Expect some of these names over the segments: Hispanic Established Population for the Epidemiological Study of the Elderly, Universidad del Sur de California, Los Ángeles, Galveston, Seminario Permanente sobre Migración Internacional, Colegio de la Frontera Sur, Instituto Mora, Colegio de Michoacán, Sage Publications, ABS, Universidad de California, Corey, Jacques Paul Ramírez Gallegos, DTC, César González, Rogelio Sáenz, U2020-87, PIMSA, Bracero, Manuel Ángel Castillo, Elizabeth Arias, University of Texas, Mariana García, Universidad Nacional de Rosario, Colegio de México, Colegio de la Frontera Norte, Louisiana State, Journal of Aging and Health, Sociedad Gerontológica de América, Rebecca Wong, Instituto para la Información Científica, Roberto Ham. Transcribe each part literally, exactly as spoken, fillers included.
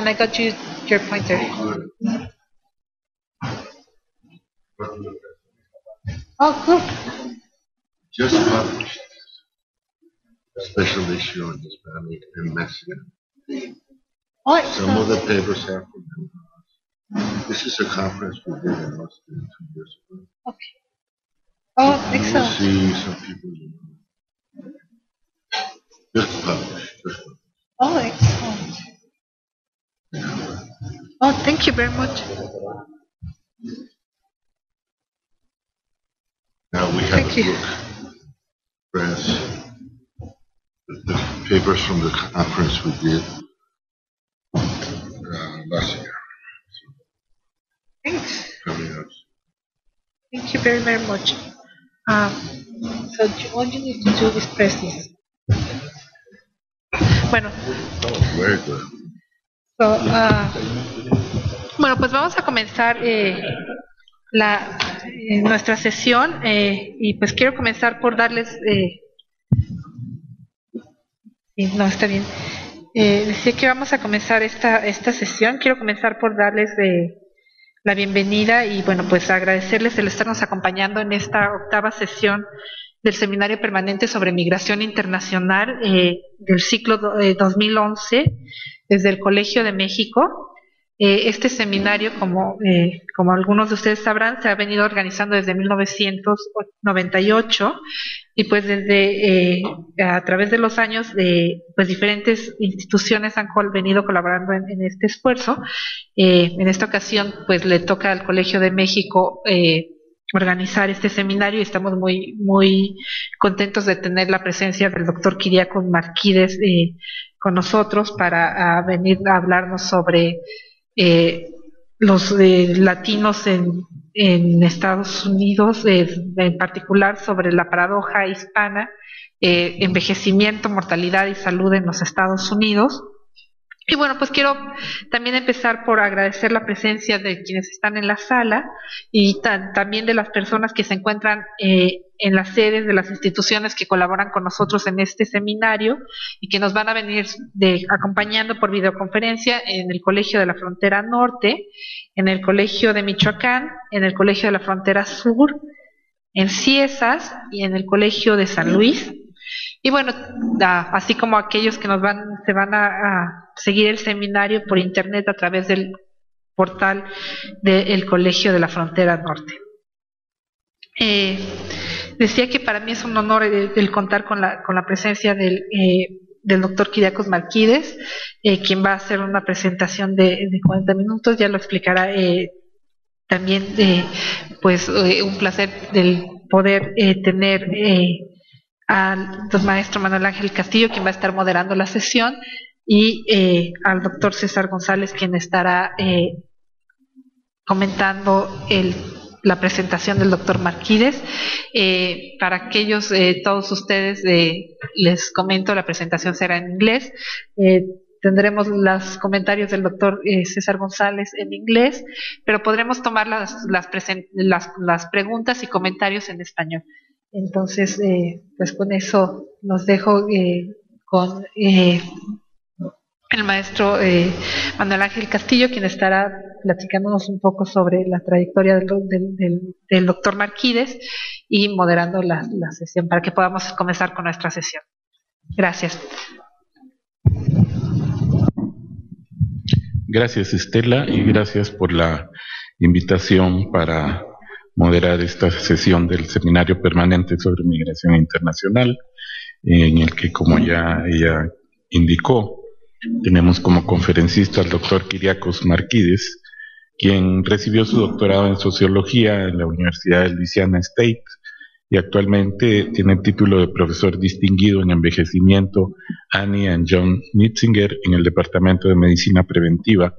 And I got you your pointer. Oh, cool. Just published a special issue on Hispanic and Mexican. Oh, some of the papers have from them. This is a conference we did in Austin two years ago. Okay. Oh, excellent. You see some people. Just published. Just published. Oh, excellent. Oh, thank you very much. Now we have thank a book. Press. The, the papers from the conference we did uh, last year. Thanks. Thank you very, very much. Um, so all you need to do is press this. Bueno. Oh, very good. So, uh, bueno, pues vamos a comenzar eh, la, eh, nuestra sesión eh, y pues quiero comenzar por darles... Eh, no, está bien. Eh, decía que vamos a comenzar esta, esta sesión. Quiero comenzar por darles... Eh, la bienvenida y bueno pues agradecerles el estarnos acompañando en esta octava sesión del Seminario Permanente sobre Migración Internacional eh, del ciclo do, eh, dos mil once desde el Colegio de México. Eh, este seminario, como, eh, como algunos de ustedes sabrán, se ha venido organizando desde mil novecientos noventa y ocho y pues desde eh, a través de los años eh, pues diferentes instituciones han venido colaborando en, en este esfuerzo. Eh, en esta ocasión pues le toca al Colegio de México eh, organizar este seminario y estamos muy muy contentos de tener la presencia del doctor Kyriakos Markides eh, con nosotros para a venir a hablarnos sobre Eh, los eh, latinos en, en Estados Unidos, eh, en particular sobre la paradoja hispana, eh, envejecimiento, mortalidad y salud en los Estados Unidos. Y bueno, pues quiero también empezar por agradecer la presencia de quienes están en la sala y tan, también de las personas que se encuentran eh, en las sedes de las instituciones que colaboran con nosotros en este seminario y que nos van a venir de, acompañando por videoconferencia en el Colegio de la Frontera Norte, en el Colegio de Michoacán, en el Colegio de la Frontera Sur, en Ciesas y en el Colegio de San Luis. Y bueno, así como aquellos que nos van, se van a, a seguir el seminario por internet a través del portal del Colegio de la Frontera Norte. Eh, decía que para mí es un honor el, el contar con la, con la presencia del, eh, del doctor Kyriakos Markides, eh, quien va a hacer una presentación de, de cuarenta minutos, ya lo explicará eh, también, eh, pues eh, un placer del poder eh, tener... Eh, al maestro Manuel Ángel Castillo, quien va a estar moderando la sesión, y eh, al doctor César González, quien estará eh, comentando el, la presentación del doctor Markides. Eh, para aquellos, eh, todos ustedes, eh, les comento, la presentación será en inglés. Eh, Tendremos los comentarios del doctor eh, César González en inglés, pero podremos tomar las, las, las, las preguntas y comentarios en español. Entonces, eh, pues con eso los dejo eh, con eh, el maestro eh, Manuel Ángel Castillo, quien estará platicándonos un poco sobre la trayectoria del, del, del, del doctor Markides y moderando la, la sesión para que podamos comenzar con nuestra sesión. Gracias. Gracias, Estela, y gracias por la invitación para moderar esta sesión del Seminario Permanente sobre Migración Internacional, en el que, como ya ella indicó, tenemos como conferencista al doctor Kyriakos Markides, quien recibió su doctorado en Sociología en la Universidad de Louisiana State y actualmente tiene el título de profesor distinguido en envejecimiento Annie and John Nitzinger en el Departamento de Medicina Preventiva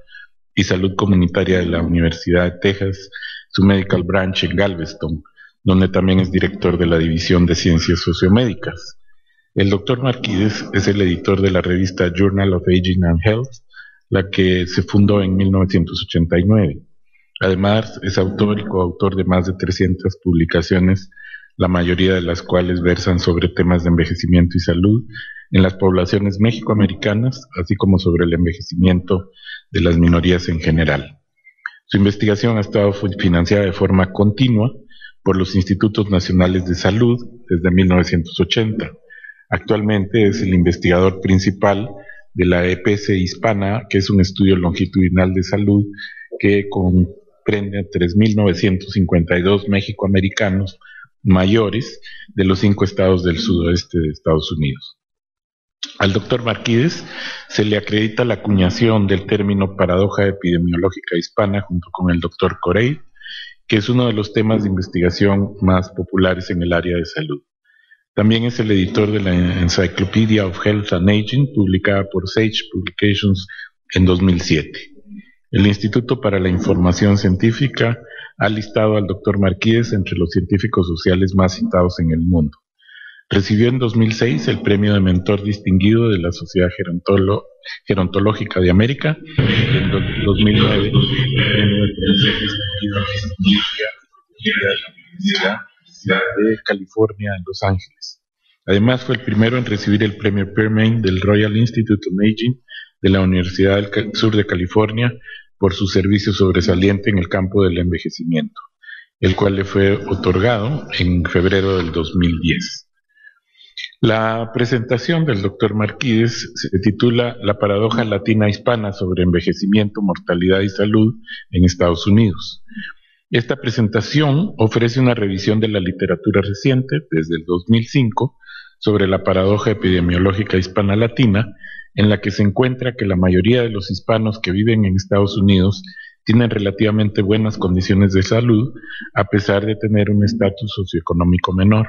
y Salud Comunitaria de la Universidad de Texas, su Medical Branch en Galveston, donde también es director de la División de Ciencias Sociomédicas. El doctor Markides es el editor de la revista Journal of Aging and Health, la que se fundó en mil novecientos ochenta y nueve. Además, es autor y coautor de más de trescientas publicaciones, la mayoría de las cuales versan sobre temas de envejecimiento y salud en las poblaciones mexicoamericanas, así como sobre el envejecimiento de las minorías en general. Su investigación ha estado financiada de forma continua por los Institutos Nacionales de Salud desde mil novecientos ochenta. Actualmente es el investigador principal de la EPESE Hispana, que es un estudio longitudinal de salud que comprende a tres mil novecientos cincuenta y dos mexicoamericanos mayores de los cinco estados del sudoeste de Estados Unidos. Al doctor Markides se le acredita la acuñación del término paradoja epidemiológica hispana junto con el doctor Corey, que es uno de los temas de investigación más populares en el área de salud. También es el editor de la Encyclopedia of Health and Aging, publicada por Sage Publications en dos mil siete. El Instituto para la Información Científica ha listado al doctor Markides entre los científicos sociales más citados en el mundo. Recibió en dos mil seis el premio de mentor distinguido de la Sociedad Gerontolo- Gerontológica de América, en do- dos mil nueve el premio de profesor distinguido en gerontología de la Universidad de California en Los Ángeles. Además fue el primero en recibir el premio Permanente del Royal Institute of Aging de la Universidad del Sur de California por su servicio sobresaliente en el campo del envejecimiento, el cual le fue otorgado en febrero del dos mil diez. La presentación del doctor Markides se titula La paradoja latina hispana sobre envejecimiento, mortalidad y salud en Estados Unidos. Esta presentación ofrece una revisión de la literatura reciente, desde el dos mil cinco, sobre la paradoja epidemiológica hispana-latina, en la que se encuentra que la mayoría de los hispanos que viven en Estados Unidos tienen relativamente buenas condiciones de salud, a pesar de tener un estatus socioeconómico menor.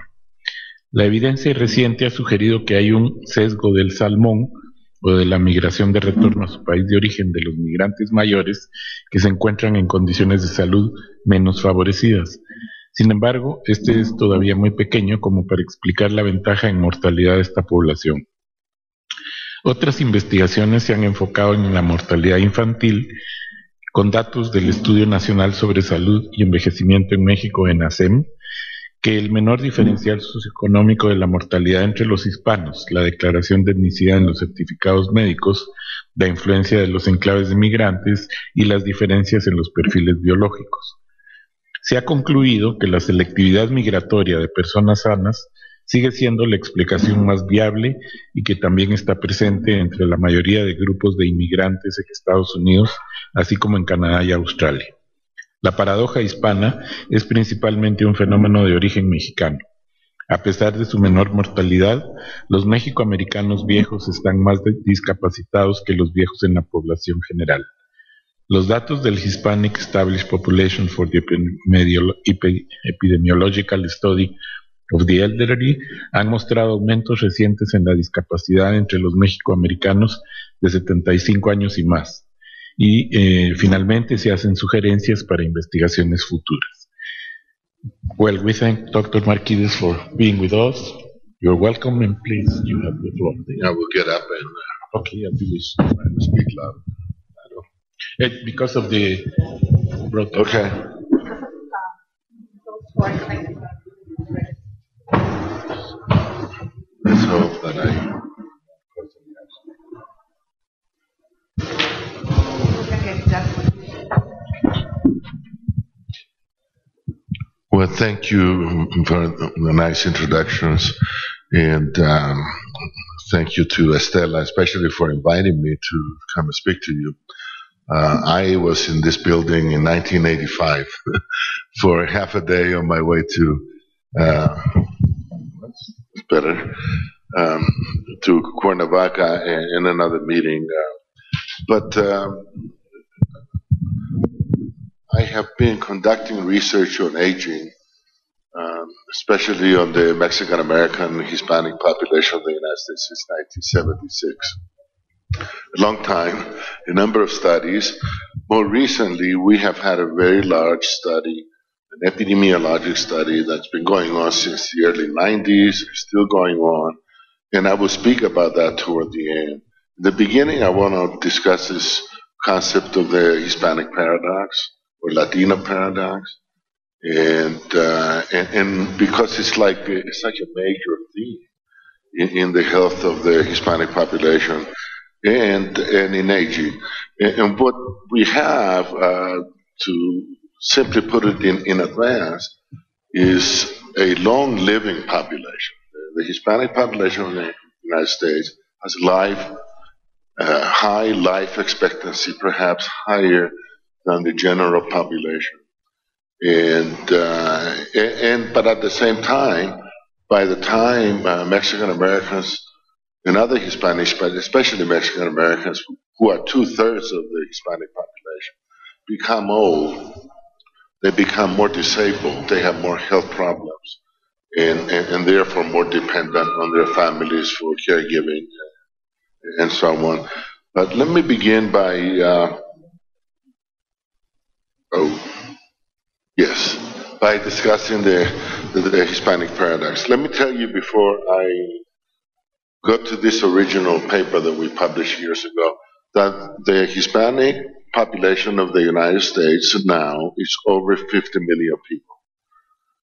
La evidencia reciente ha sugerido que hay un sesgo del salmón o de la migración de retorno a su país de origen de los migrantes mayores que se encuentran en condiciones de salud menos favorecidas. Sin embargo, este es todavía muy pequeño como para explicar la ventaja en mortalidad de esta población. Otras investigaciones se han enfocado en la mortalidad infantil con datos del Estudio Nacional sobre Salud y Envejecimiento en México, ENASEM, que el menor diferencial socioeconómico de la mortalidad entre los hispanos, la declaración de etnicidad en los certificados médicos, la influencia de los enclaves de migrantes y las diferencias en los perfiles biológicos. Se ha concluido que la selectividad migratoria de personas sanas sigue siendo la explicación más viable y que también está presente entre la mayoría de grupos de inmigrantes en Estados Unidos, así como en Canadá y Australia. La paradoja hispana es principalmente un fenómeno de origen mexicano. A pesar de su menor mortalidad, los mexicoamericanos viejos están más discapacitados que los viejos en la población general. Los datos del Hispanic Established Population for the Epidemiological Study of the Elderly han mostrado aumentos recientes en la discapacidad entre los mexicoamericanos de setenta y cinco años y más, y eh, finalmente se hacen sugerencias para investigaciones futuras. Well, we thank doctor Markides for being with us. You're welcome, and please, you have the floor. I will get up and uh, okay, I'll finish. I will speak loud. I don't. It, because of the broadcast. Okay. Let's hope that I. Well, thank you for the nice introductions, and um, thank you to Estela, especially for inviting me to come and speak to you. Uh, I was in this building in nineteen eighty-five for half a day on my way to uh, better um, to Cuernavaca in another meeting, uh, but. Um, I have been conducting research on aging, um, especially on the Mexican-American Hispanic population of the United States since nineteen seventy-six. A long time, a number of studies. More recently, we have had a very large study, an epidemiologic study that's been going on since the early nineties, still going on, and I will speak about that toward the end. In the beginning, I want to discuss this concept of the Hispanic paradox, or Latino paradox, and, uh, and and because it's like a, it's such a major theme in, in the health of the Hispanic population, and, and in aging. And what we have, uh, to simply put it in, in advance, is a long-living population. The Hispanic population in the United States has life, uh, high life expectancy, perhaps higher than the general population. And, uh, and but at the same time, by the time uh, Mexican Americans and other Hispanics, but especially Mexican Americans, who are two-thirds of the Hispanic population, become old, they become more disabled, they have more health problems, and, and, and therefore more dependent on their families for caregiving and so on. But let me begin by, uh, oh, yes, by discussing the, the, the Hispanic paradox. Let me tell you before I go to this original paper that we published years ago, that the Hispanic population of the United States now is over fifty million people,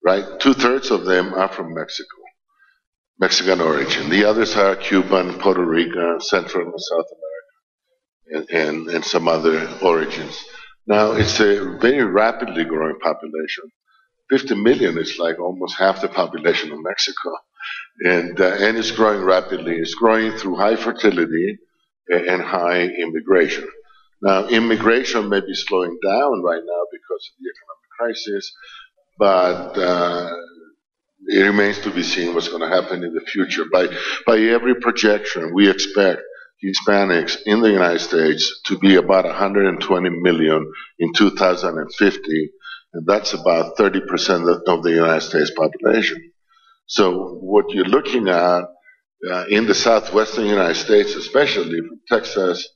right? Two-thirds of them are from Mexico, Mexican origin. The others are Cuban, Puerto Rican, Central and South America, and, and, and some other origins. Now, it's a very rapidly growing population. fifty million is like almost half the population of Mexico, and, uh, and it's growing rapidly. It's growing through high fertility and high immigration. Now, immigration may be slowing down right now because of the economic crisis, but uh, it remains to be seen what's going to happen in the future. By, by every projection, we expect Hispanics in the United States to be about one hundred twenty million in two thousand fifty, and that's about thirty percent of the United States population. So what you're looking at uh, in the southwestern United States, especially from Texas,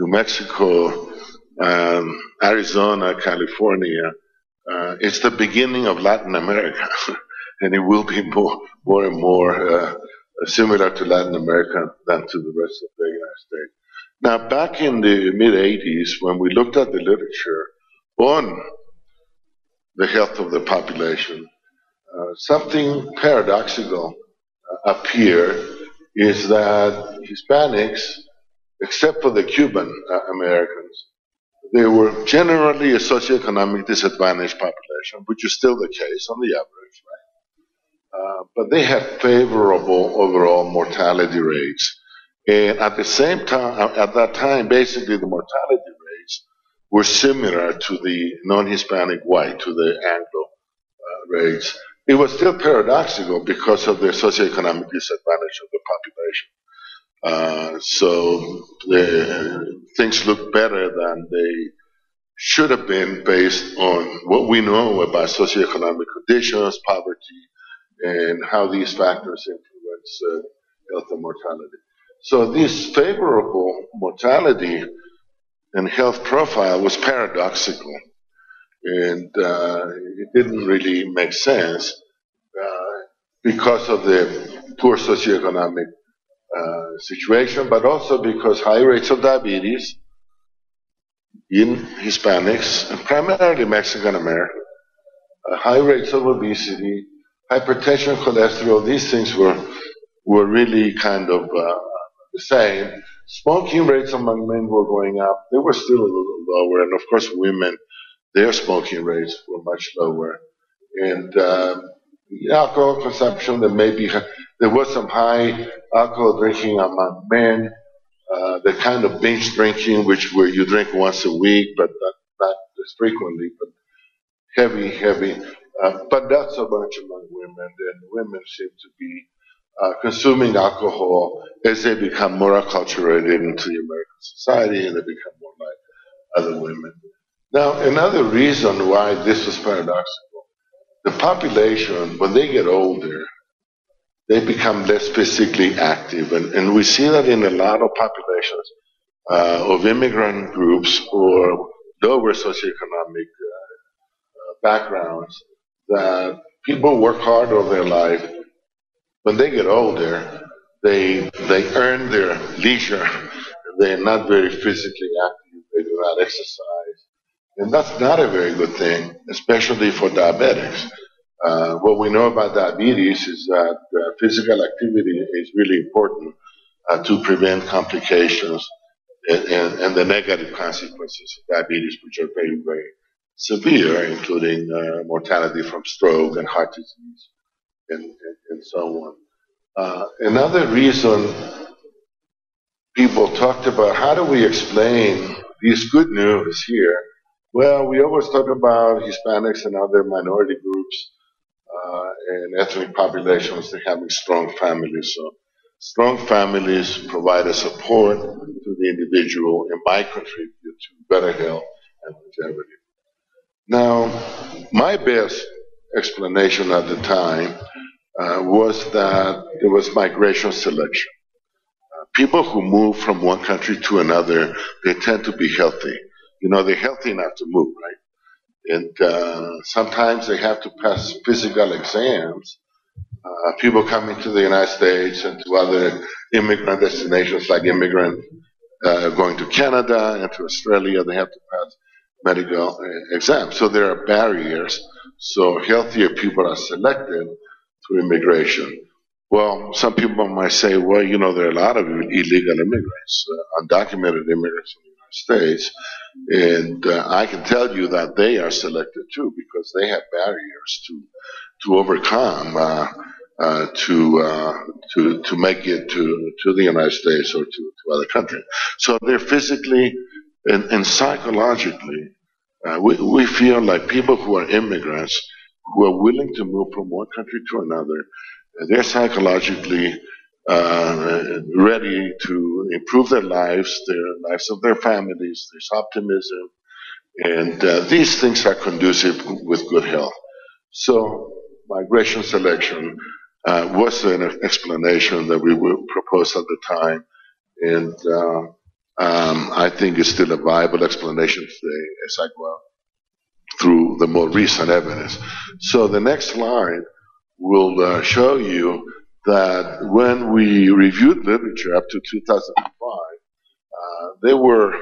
New Mexico, um, Arizona, California, uh, it's the beginning of Latin America, and it will be more, more and more uh, similar to Latin America than to the rest of the United States. Now, back in the mid eighties, when we looked at the literature on the health of the population, uh, something paradoxical uh, appeared, is that Hispanics, except for the Cuban uh, Americans, they were generally a socioeconomic disadvantaged population, which is still the case on the average, right? Uh, but they had favorable overall mortality rates. And at the same time, at that time, basically the mortality rates were similar to the non-Hispanic white, to the Anglo uh, rates. It was still paradoxical because of the socioeconomic disadvantage of the population. Uh, so the, things look better than they should have been based on what we know about socioeconomic conditions, poverty, and how these factors influence uh, health and mortality. So this favorable mortality and health profile was paradoxical, and uh, it didn't really make sense uh, because of the poor socioeconomic Uh, situation, but also because high rates of diabetes in Hispanics, and primarily Mexican Americans, uh, high rates of obesity, hypertension, cholesterol, these things were, were really kind of uh, the same. Smoking rates among men were going up. They were still a little lower, and of course women, their smoking rates were much lower. And uh, alcohol consumption, there may be there was some high alcohol drinking among men, uh, the kind of binge drinking, which where you drink once a week, but not, not as frequently, but heavy, heavy. Uh, but not so much among women, and women seem to be uh, consuming alcohol as they become more acculturated into the American society, and they become more like other women. Now, another reason why this was paradoxical, the population, when they get older, they become less physically active. And, and we see that in a lot of populations uh, of immigrant groups or lower socioeconomic uh, backgrounds, that people work hard all their life. When they get older, they, they earn their leisure. They're not very physically active. They do not exercise. And that's not a very good thing, especially for diabetics. Uh, what we know about diabetes is that uh, physical activity is really important uh, to prevent complications and, and, and the negative consequences of diabetes, which are very, very severe, including uh, mortality from stroke and heart disease and, and, and so on. Uh, another reason people talked about, how do we explain these good news here? Well, we always talk about Hispanics and other minority groups uh, and ethnic populations that having strong families. So strong families provide a support to the individual and might contribute to better health and longevity. Now, my best explanation at the time uh, was that there was migration selection. Uh, people who move from one country to another, they tend to be healthy. You know, they're healthy enough to move, right? And uh, sometimes they have to pass physical exams. Uh, people coming to the United States and to other immigrant destinations, like immigrant uh, going to Canada and to Australia, they have to pass medical exams. So there are barriers. So healthier people are selected through immigration. Well, some people might say, well, you know, there are a lot of illegal immigrants, uh, undocumented immigrants in the United States. And uh, I can tell you that they are selected too, because they have barriers to to overcome uh, uh, to uh, to to make it to to the United States or to, to other countries. So they're physically and, and psychologically, uh, we we feel like people who are immigrants who are willing to move from one country to another, they're psychologically uh, ready to improve their lives, their lives of their families. There's optimism, and uh, these things are conducive with good health. So migration selection uh, was an explanation that we proposed at the time, and uh, um, I think it's still a viable explanation today as I go out through the more recent evidence. So the next slide will uh, show you that when we reviewed literature up to two thousand five, uh, there were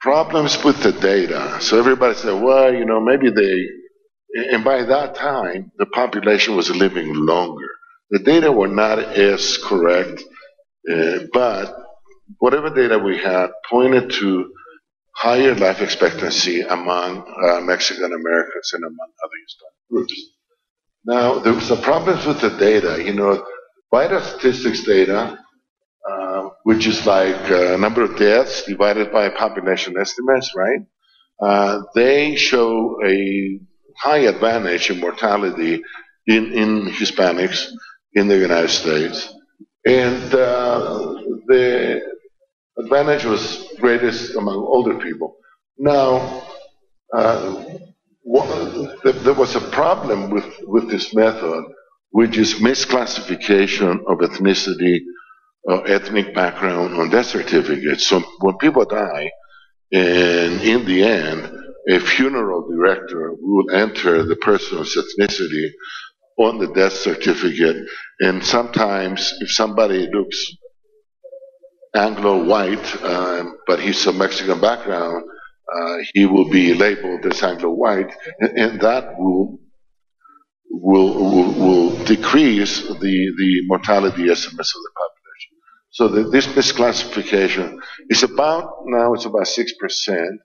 problems with the data. So everybody said, well, you know, maybe they... And by that time, the population was living longer. The data were not as correct, uh, but whatever data we had pointed to higher life expectancy among uh, Mexican Americans and among other Hispanic groups. Now, there was some problems with the data. You know, vital statistics data, uh, which is like uh, number of deaths divided by population estimates, right? Uh, they show a high advantage in mortality in, in Hispanics in the United States. And uh, the advantage was greatest among older people. Now, uh, what, th there was a problem with, with this method, which is misclassification of ethnicity or ethnic background on death certificates. So when people die, and in the end, a funeral director will enter the person's ethnicity on the death certificate, and sometimes if somebody looks Anglo-white, um, but he's of Mexican background, uh, he will be labeled as Anglo-white, and, and that will, will, will, will decrease the, the mortality estimates of the population. So the, this misclassification is about, now it's about six percent,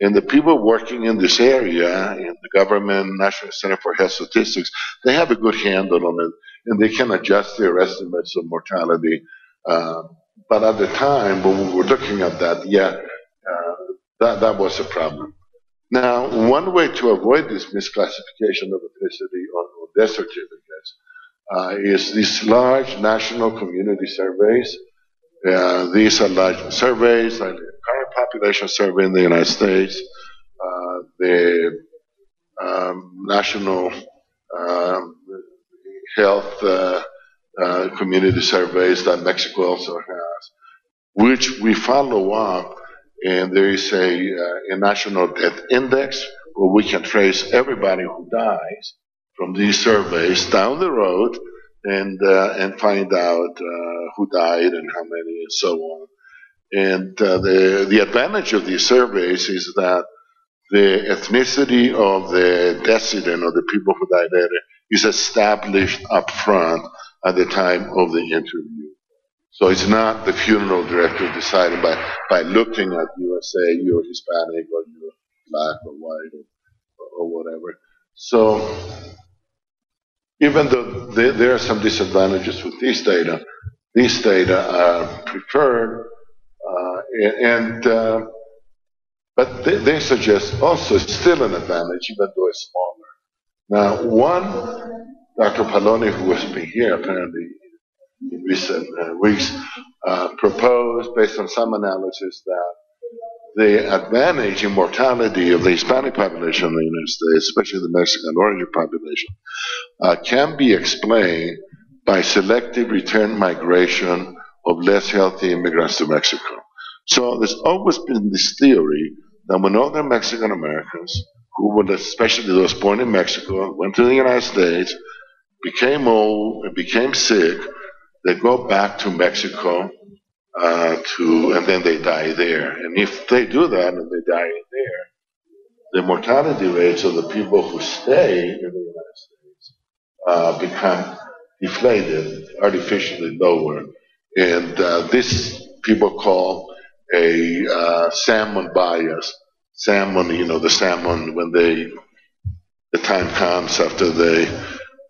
and the people working in this area, in the government, National Center for Health Statistics, they have a good handle on it, and they can adjust their estimates of mortality. Uh, but at the time, when we were looking at that, yeah, uh, that, that was a problem. Now, one way to avoid this misclassification of ethnicity on death certificates uh, is these large national community surveys. Uh, these are large surveys, like the current population survey in the United States, uh, the um, national um, health uh, uh, community surveys that Mexico also has, which we follow up, and there is a, uh, a national death index where we can trace everybody who dies from these surveys down the road, and uh, and find out uh, who died and how many and so on. And uh, the, the advantage of these surveys is that the ethnicity of the decedent or the people who died later is established up front at the time of the interview. So it's not the funeral director deciding by, by looking at you and say you're Hispanic or you're black or white or, or whatever. So even though there, there are some disadvantages with these data, these data are preferred, uh, and uh, but they, they suggest also still an advantage, even though it's smaller. Now, one, Doctor Paloni, who has been here apparently in recent uh, weeks, uh, proposed, based on some analysis, that the advantage in mortality of the Hispanic population in the United States, especially the Mexican origin population, uh, can be explained by selective return migration of less healthy immigrants to Mexico. So there's always been this theory that when older Mexican Americans, who were especially those born in Mexico, went to the United States, became old, and became sick, they go back to Mexico, uh, to, and then they die there. And if they do that and they die there, the mortality rates of the people who stay in the United States uh, become deflated, artificially lower. And uh, this people call a uh, salmon bias. Salmon, you know, the salmon, when they, the time comes after they,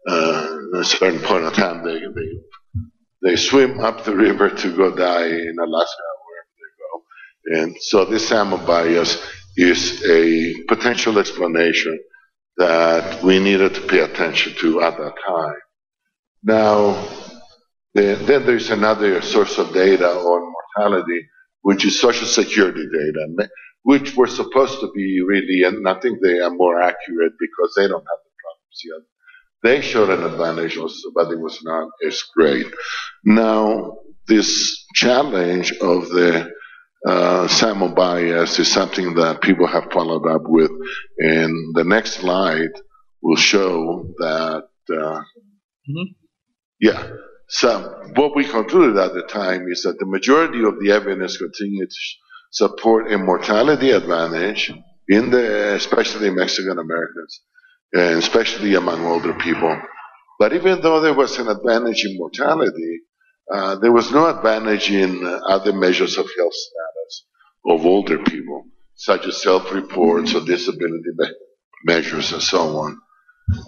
uh, a certain point of time, they, they They swim up the river to go die in Alaska, wherever they go. And so this salmon bias is a potential explanation that we needed to pay attention to at that time. Now, the, then there's another source of data on mortality, which is Social Security data, which were supposed to be really, and I think they are more accurate because they don't have the problems yet. They showed an advantage also, but it was not as great. Now, this challenge of the uh, salmon bias is something that people have followed up with, and the next slide will show that, uh, mm-hmm. yeah. So what we concluded at the time is that the majority of the evidence continued to support a mortality advantage, in the, especially Mexican Americans, and especially among older people. But even though there was an advantage in mortality, uh, there was no advantage in uh, other measures of health status of older people, such as self-reports or disability me measures and so on.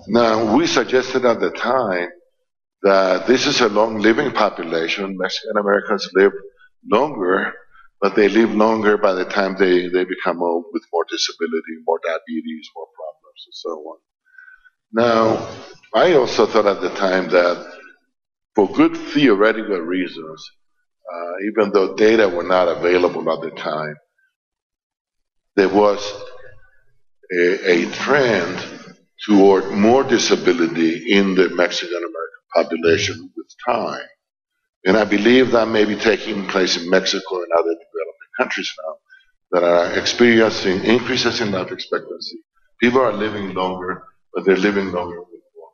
Now, we suggested at the time that this is a long-living population. Mexican Americans live longer, but they live longer by the time they, they become old, with more disability, more diabetes, more problems, and so on. Now, I also thought at the time that for good theoretical reasons, uh, even though data were not available at the time, there was a, a trend toward more disability in the Mexican-American population with time. And I believe that may be taking place in Mexico and other developing countries now that are experiencing increases in life expectancy. People are living longer, but they're living longer with more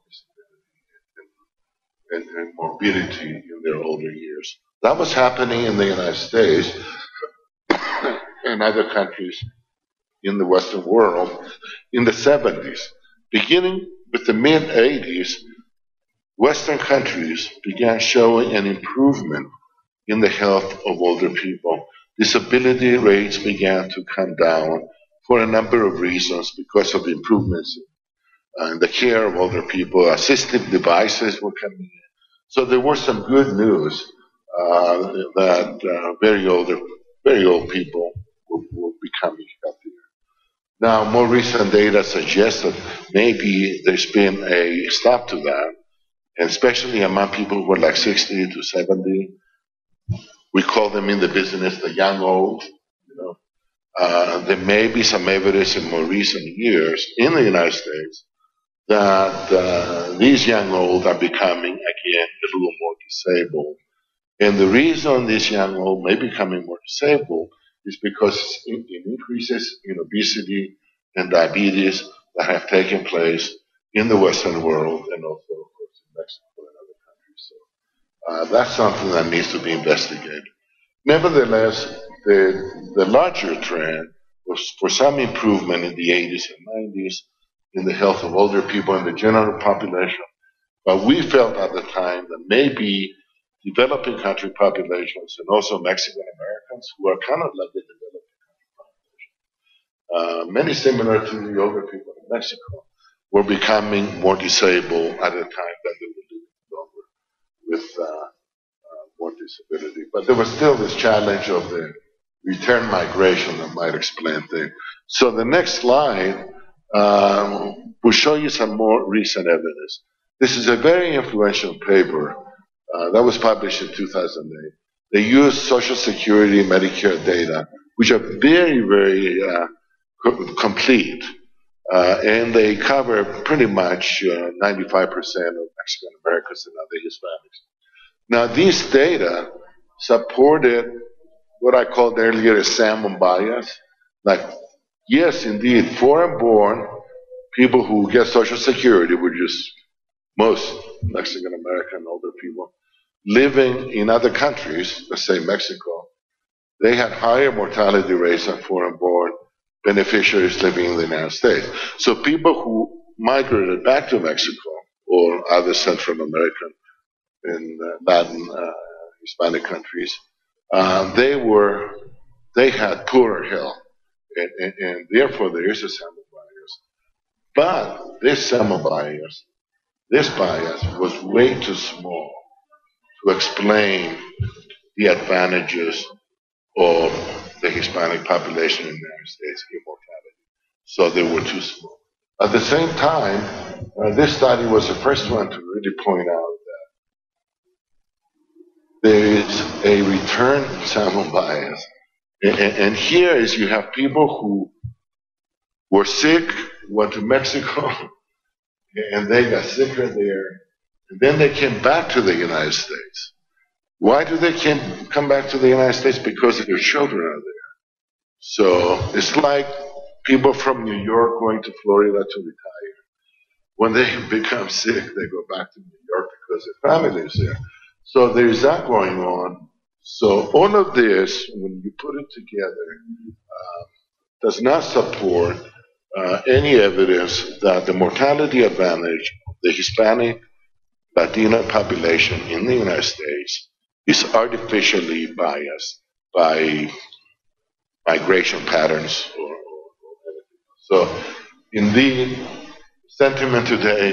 disability and, and morbidity in their older years. That was happening in the United States and other countries in the Western world in the seventies. Beginning with the mid eighties, Western countries began showing an improvement in the health of older people. Disability rates began to come down for a number of reasons because of the improvements in the care of older people. Assistive devices were coming in. So there were some good news uh, that uh, very, older, very old people were, were becoming healthier. Now, more recent data suggests that maybe there's been a stop to that, and especially among people who are like sixty to seventy. We call them in the business the young old. You know, uh, there may be some evidence in more recent years in the United States that uh, these young old are becoming, again, a little more disabled. And the reason these young old may be becoming more disabled is because in, in increases in obesity and diabetes that have taken place in the Western world and also, of course, in Mexico and other countries. So uh, that's something that needs to be investigated. Nevertheless, the, the larger trend was for some improvement in the eighties and nineties in the health of older people in the general population. But we felt at the time that maybe developing country populations and also Mexican Americans who are kind of like the developing country population, uh, many similar to the older people in Mexico, were becoming more disabled at a time that they were living longer with uh, uh, more disability. But there was still this challenge of the return migration that might explain things. So the next slide um, will show you some more recent evidence. This is a very influential paper uh, that was published in two thousand eight. They used Social Security and Medicare data, which are very, very uh, co complete, uh, and they cover pretty much ninety-five percent uh, of Mexican Americans and other Hispanics. Now, these data supported what I called earlier a salmon bias. Like, yes, indeed, foreign-born people who get Social Security, which is most Mexican-American older people, living in other countries, let's say Mexico, they had higher mortality rates than foreign-born beneficiaries living in the United States. So people who migrated back to Mexico or other Central American and Latin uh, Hispanic countries, Uh, they were, they had poorer health, and, and, and therefore there is a sample bias. But this sample bias, this bias was way too small to explain the advantages of the Hispanic population in the United States in mortality. So they were too small. At the same time, uh, this study was the first one to really point out there is a return sample bias. And, and here is you have people who were sick, went to Mexico, and they got sicker there. And then they came back to the United States. Why do they came, come back to the United States? Because their children are there. So it's like people from New York going to Florida to retire. When they become sick, they go back to New York because their family is there. So there is that going on. So all of this, when you put it together, uh, does not support uh, any evidence that the mortality advantage of the Hispanic Latino population in the United States is artificially biased by migration patterns or, or, or anything. So indeed, sentiment today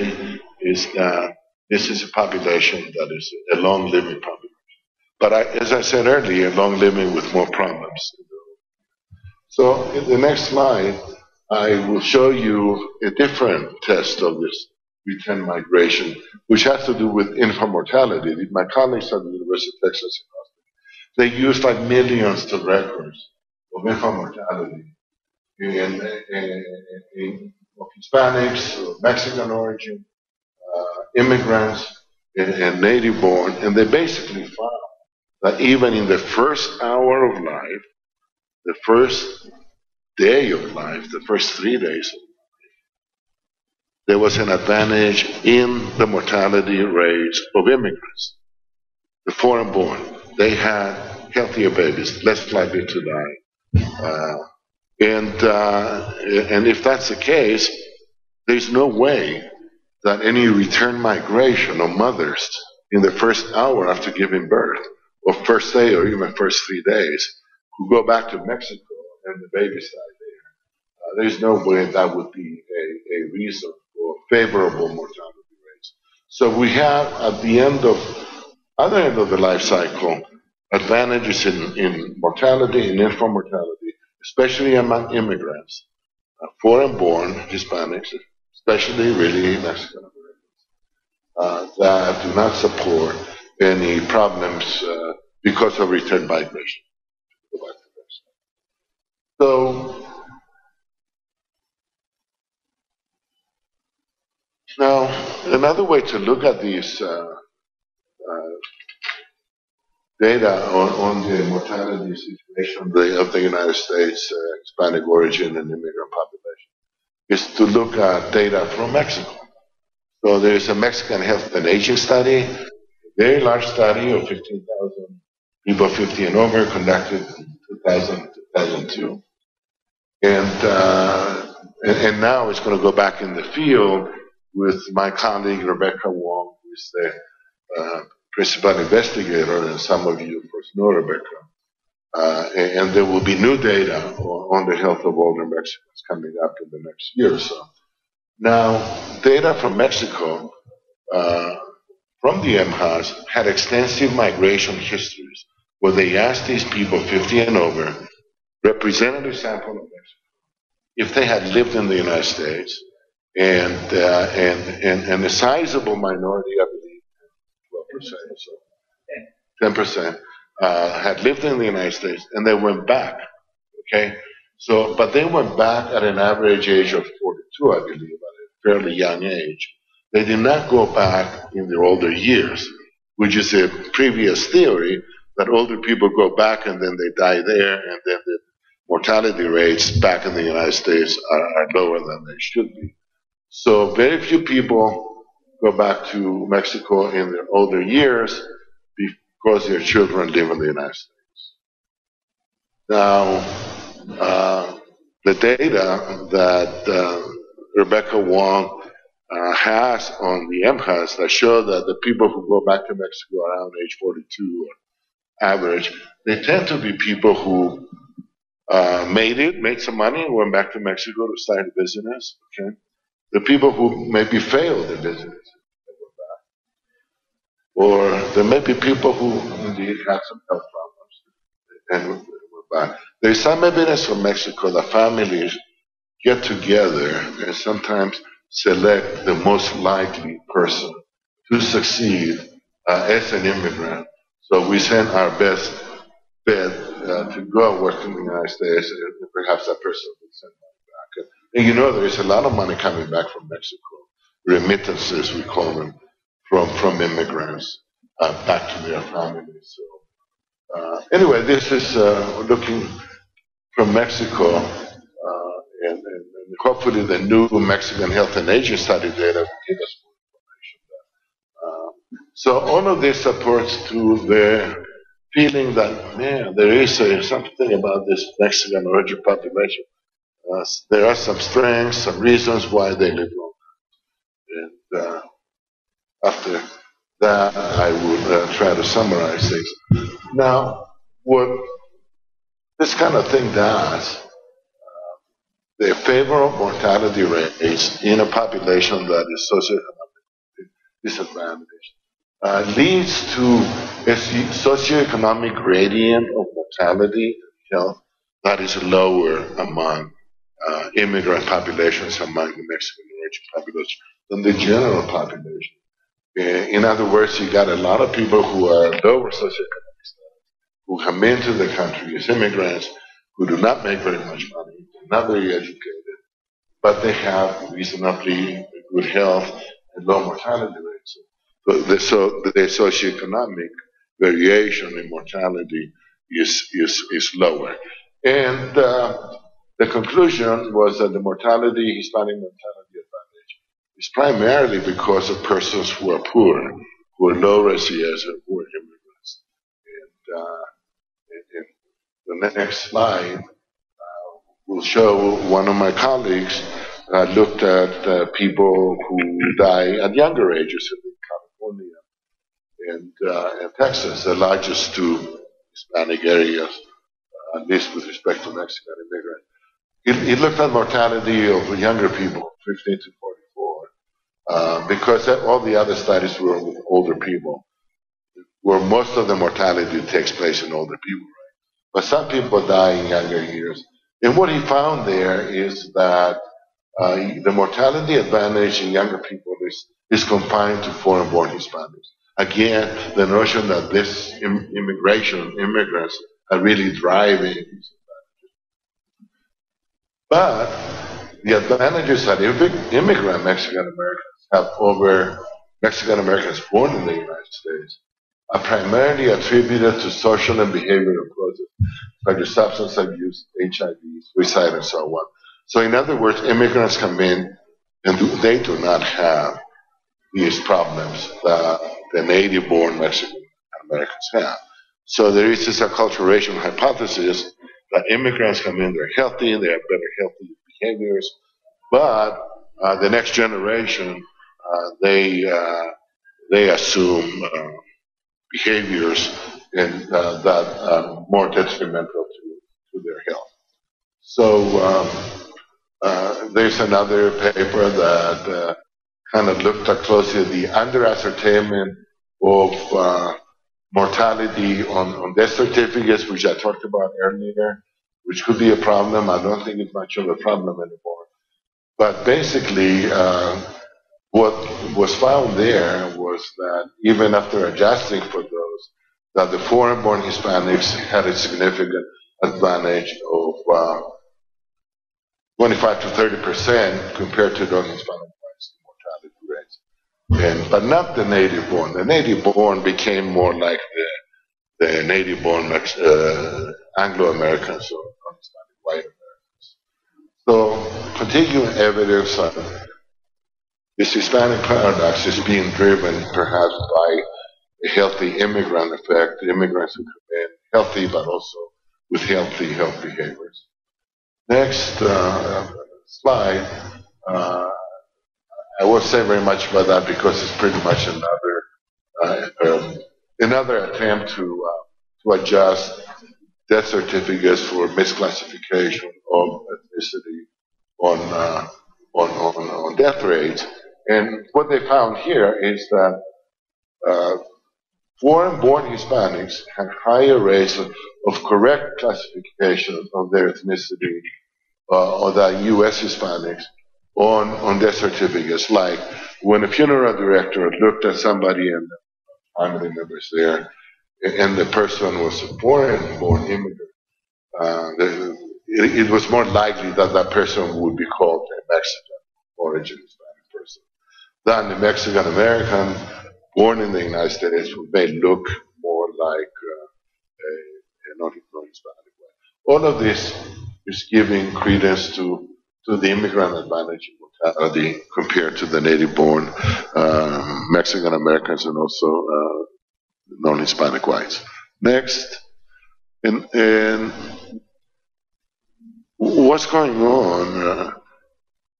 is that this is a population that is a long-living population. But I, as I said earlier, long-living with more problems. So in the next slide, I will show you a different test of this return migration, which has to do with infant mortality. My colleagues at the University of Texas, they used like millions of records of infant mortality in, in, in, of Hispanics, of Mexican origin, immigrants and, and native-born, and they basically found that even in the first hour of life, the first day of life, the first three days of life, there was an advantage in the mortality rates of immigrants. The foreign-born, they had healthier babies, less likely to die. Uh, and, uh, and if that's the case, there's no way that any return migration of mothers in the first hour after giving birth, or first day, or even first three days, who go back to Mexico and the babies die there. Uh, there's no way that would be a, a reason for favorable mortality rates. So we have at the end of, other end of the life cycle, advantages in, in mortality, in infant mortality, especially among immigrants, uh, foreign-born Hispanics, especially really Mexican Americans, uh, that do not support any problems uh, because of return migration. So now another way to look at these uh, uh, data on, on the mortality situation of the, of the United States uh, Hispanic origin and immigrant population is to look at data from Mexico. So there's a Mexican Health and Aging Study, a very large study of fifteen thousand people fifty and over, conducted in two thousand, two thousand two. And, uh, and, and now it's going to go back in the field with my colleague, Rebecca Wong, who is the uh, principal investigator, and some of you, of course, know Rebecca. Uh, and, and there will be new data on, on the health of older Mexicans coming up in the next year or so. Now, data from Mexico, uh, from the M H As, had extensive migration histories where they asked these people, fifty and over, representative sample of Mexico, if they had lived in the United States, and, uh, and, and, and a sizable minority, I believe, twelve percent or so, ten percent, uh, had lived in the United States, and they went back, okay? So, but they went back at an average age of forty-two, I believe, at a fairly young age. They did not go back in their older years, which is a previous theory that older people go back and then they die there, and then the mortality rates back in the United States are, are lower than they should be. So very few people go back to Mexico in their older years because their children live in the United States. Now, uh, the data that uh, Rebecca Wong uh, has on the M H As that show that the people who go back to Mexico around age forty-two or average, they tend to be people who uh, made it, made some money, and went back to Mexico to start a business, okay? The people who maybe failed the business, or there may be people who indeed had some health problems and were back. There's some evidence from Mexico that families get together and sometimes select the most likely person to succeed uh, as an immigrant. So we send our best bet uh, to go work in the United States, and perhaps that person will send them back. And you know, there is a lot of money coming back from Mexico, remittances we call them, from, from immigrants uh, back to their families. So, uh, anyway, this is uh, looking from Mexico, uh, and, and, and hopefully the new Mexican Health and Aging Study data will give us more information there. Um, so all of this supports to the feeling that, man, there is uh, something about this Mexican origin population. Uh, there are some strengths, some reasons why they live longer. And, uh, after that, I will uh, try to summarize things. Now, what this kind of thing does, uh, they favor mortality rates in a population that is socioeconomically disadvantaged, uh, leads to a socioeconomic gradient of mortality health that is lower among uh, immigrant populations, among the Mexican origin population, than the general population. In other words, you got a lot of people who are lower socioeconomic status, who come into the country as immigrants, who do not make very much money, not very educated, but they have reasonably good health and low mortality rates. So the, so the socioeconomic variation in mortality is, is, is lower. And uh, the conclusion was that the mortality, Hispanic mortality, it's primarily because of persons who are poor, who are low residents, and who are immigrants. And, uh, and, and the next slide uh, will show one of my colleagues uh, looked at uh, people who die at younger ages in California and, uh, and Texas, the largest two Hispanic areas, uh, at least with respect to Mexican immigrants. He, he looked at mortality of younger people, fifteen to forty. Uh, because that, all the other studies were with older people, where most of the mortality takes place in older people, right? But some people die in younger years. And what he found there is that uh, the mortality advantage in younger people is, is confined to foreign-born Hispanics. Again, the notion that this im immigration, immigrants, are really driving these advantages. But the advantages that immigrant Mexican-Americans have over Mexican-Americans born in the United States are primarily attributed to social and behavioral causes, such as substance abuse, H I V, suicide, and so on. So in other words, immigrants come in and do, they do not have these problems that the native-born Mexican-Americans have. So there is this acculturation hypothesis that immigrants come in, they're healthy, they have better healthy behaviors, but uh, the next generation, uh, they uh, they assume uh, behaviors in, uh, that are more detrimental to, to their health. So um, uh, there's another paper that uh, kind of looked at closely the under-ascertainment of uh, mortality on, on death certificates, which I talked about earlier, which could be a problem. I don't think it's much of a problem anymore. But basically, uh, what was found there was that even after adjusting for those, that the foreign-born Hispanics had a significant advantage of uh, twenty-five to thirty percent compared to non-Hispanic mortality rates. And, but not the native-born. The native-born became more like the, the native-born uh, Anglo-Americans or non-Hispanic white Americans. So continuing evidence on this Hispanic paradox is being driven perhaps by a healthy immigrant effect, immigrants who come in healthy but also with healthy health behaviors. Next uh, slide. Uh, I won't say very much about that because it's pretty much another uh, um, another attempt to uh, to adjust death certificates for misclassification of ethnicity on uh, on, on on death rates. And what they found here is that uh, foreign-born Hispanics had higher rates of, of correct classification of their ethnicity uh, or the U S Hispanics on, on death certificates. Like when a funeral director looked at somebody and the family members there, and the person was a foreign-born immigrant, uh, it, it was more likely that that person would be called a Mexican origin Hispanic person than a Mexican-American born in the United States, who may look more like uh, a, a non-Hispanic one. All of this is giving credence to, to the immigrant advantage in mortality compared to the native-born uh, Mexican-Americans and also uh, non-Hispanic whites. Next. And, and what's going on? Uh,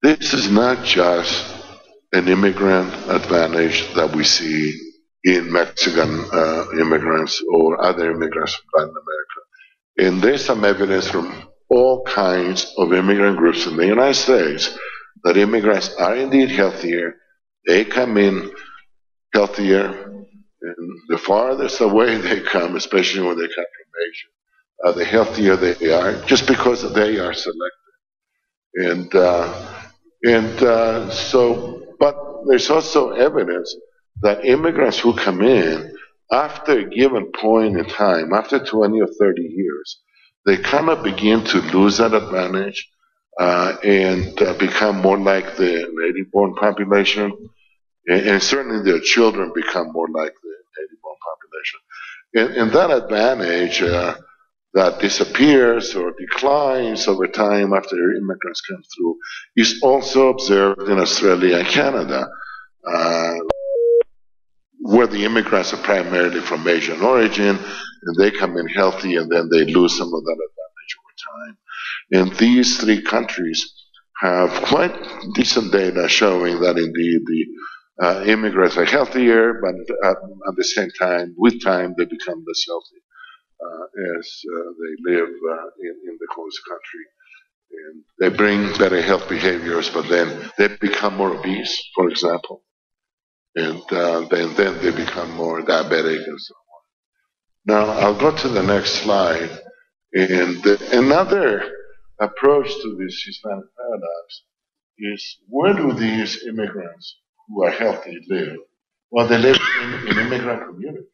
this is not just an immigrant advantage that we see in Mexican uh, immigrants or other immigrants from Latin America. And there's some evidence from all kinds of immigrant groups in the United States that immigrants are indeed healthier. They come in healthier, and the farthest away they come, especially when they come from Asia, uh, the healthier they are, just because they are selected. And uh, and uh, so. But there's also evidence that immigrants who come in, after a given point in time, after twenty or thirty years, they kind of begin to lose that advantage uh, and uh, become more like the native-born population. And, and certainly their children become more like the native-born population. And, and that advantage uh, that disappears or declines over time after immigrants come through is also observed in Australia and Canada, uh, where the immigrants are primarily from Asian origin, and they come in healthy, and then they lose some of that advantage over time. And these three countries have quite decent data showing that indeed the uh, immigrants are healthier, but at, at the same time, with time, they become less healthy. Uh, as uh, they live uh, in, in the host country. And they bring better health behaviors, but then they become more obese, for example. And uh, then, then they become more diabetic and so on. Now, I'll go to the next slide. And uh, another approach to this Hispanic paradox is, where do these immigrants who are healthy live? Well, they live in, in immigrant communities,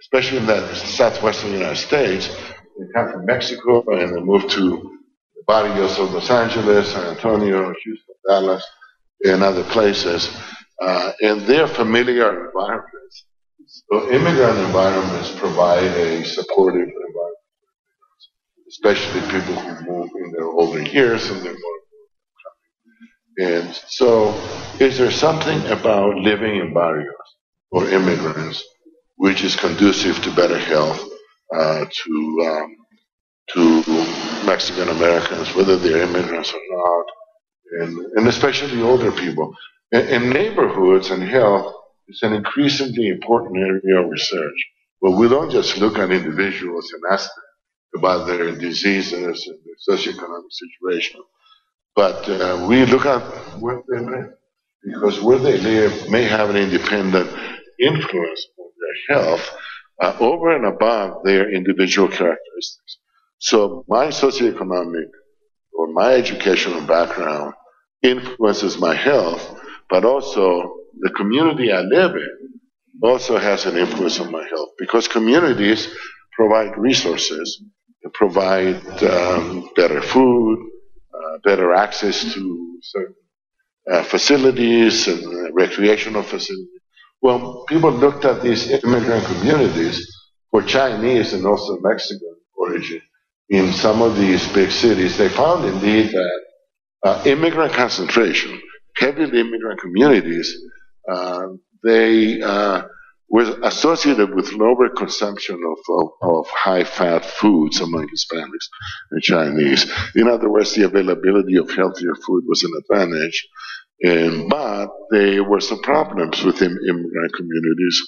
especially in the southwestern United States. They come from Mexico and they move to the barrios of Los Angeles, San Antonio, Houston, Dallas, and other places. Uh, and their familiar environments, so immigrant environments, provide a supportive environment, especially people who move in their older years and they're more. And so, is there something about living in barrios or immigrants which is conducive to better health uh, to um, to Mexican Americans, whether they're immigrants or not, and, and especially older people? In, in neighborhoods and health It's an increasingly important area of research. But we don't just look at individuals and ask them about their diseases and their socioeconomic situation, but uh, we look at where they live, because where they live may have an independent influence on their health uh, over and above their individual characteristics. So my socioeconomic or my educational background influences my health, but also the community I live in also has an influence on my health, because communities provide resources, they provide um, better food, uh, better access to certain uh, facilities and uh, recreational facilities. Well, people looked at these immigrant communities for Chinese and also Mexican origin in some of these big cities. They found indeed that uh, immigrant concentration, heavily immigrant communities, uh, they uh, were associated with lower consumption of, of, of high-fat foods among Hispanics and Chinese. In other words, the availability of healthier food was an advantage, and, but there were some problems within immigrant communities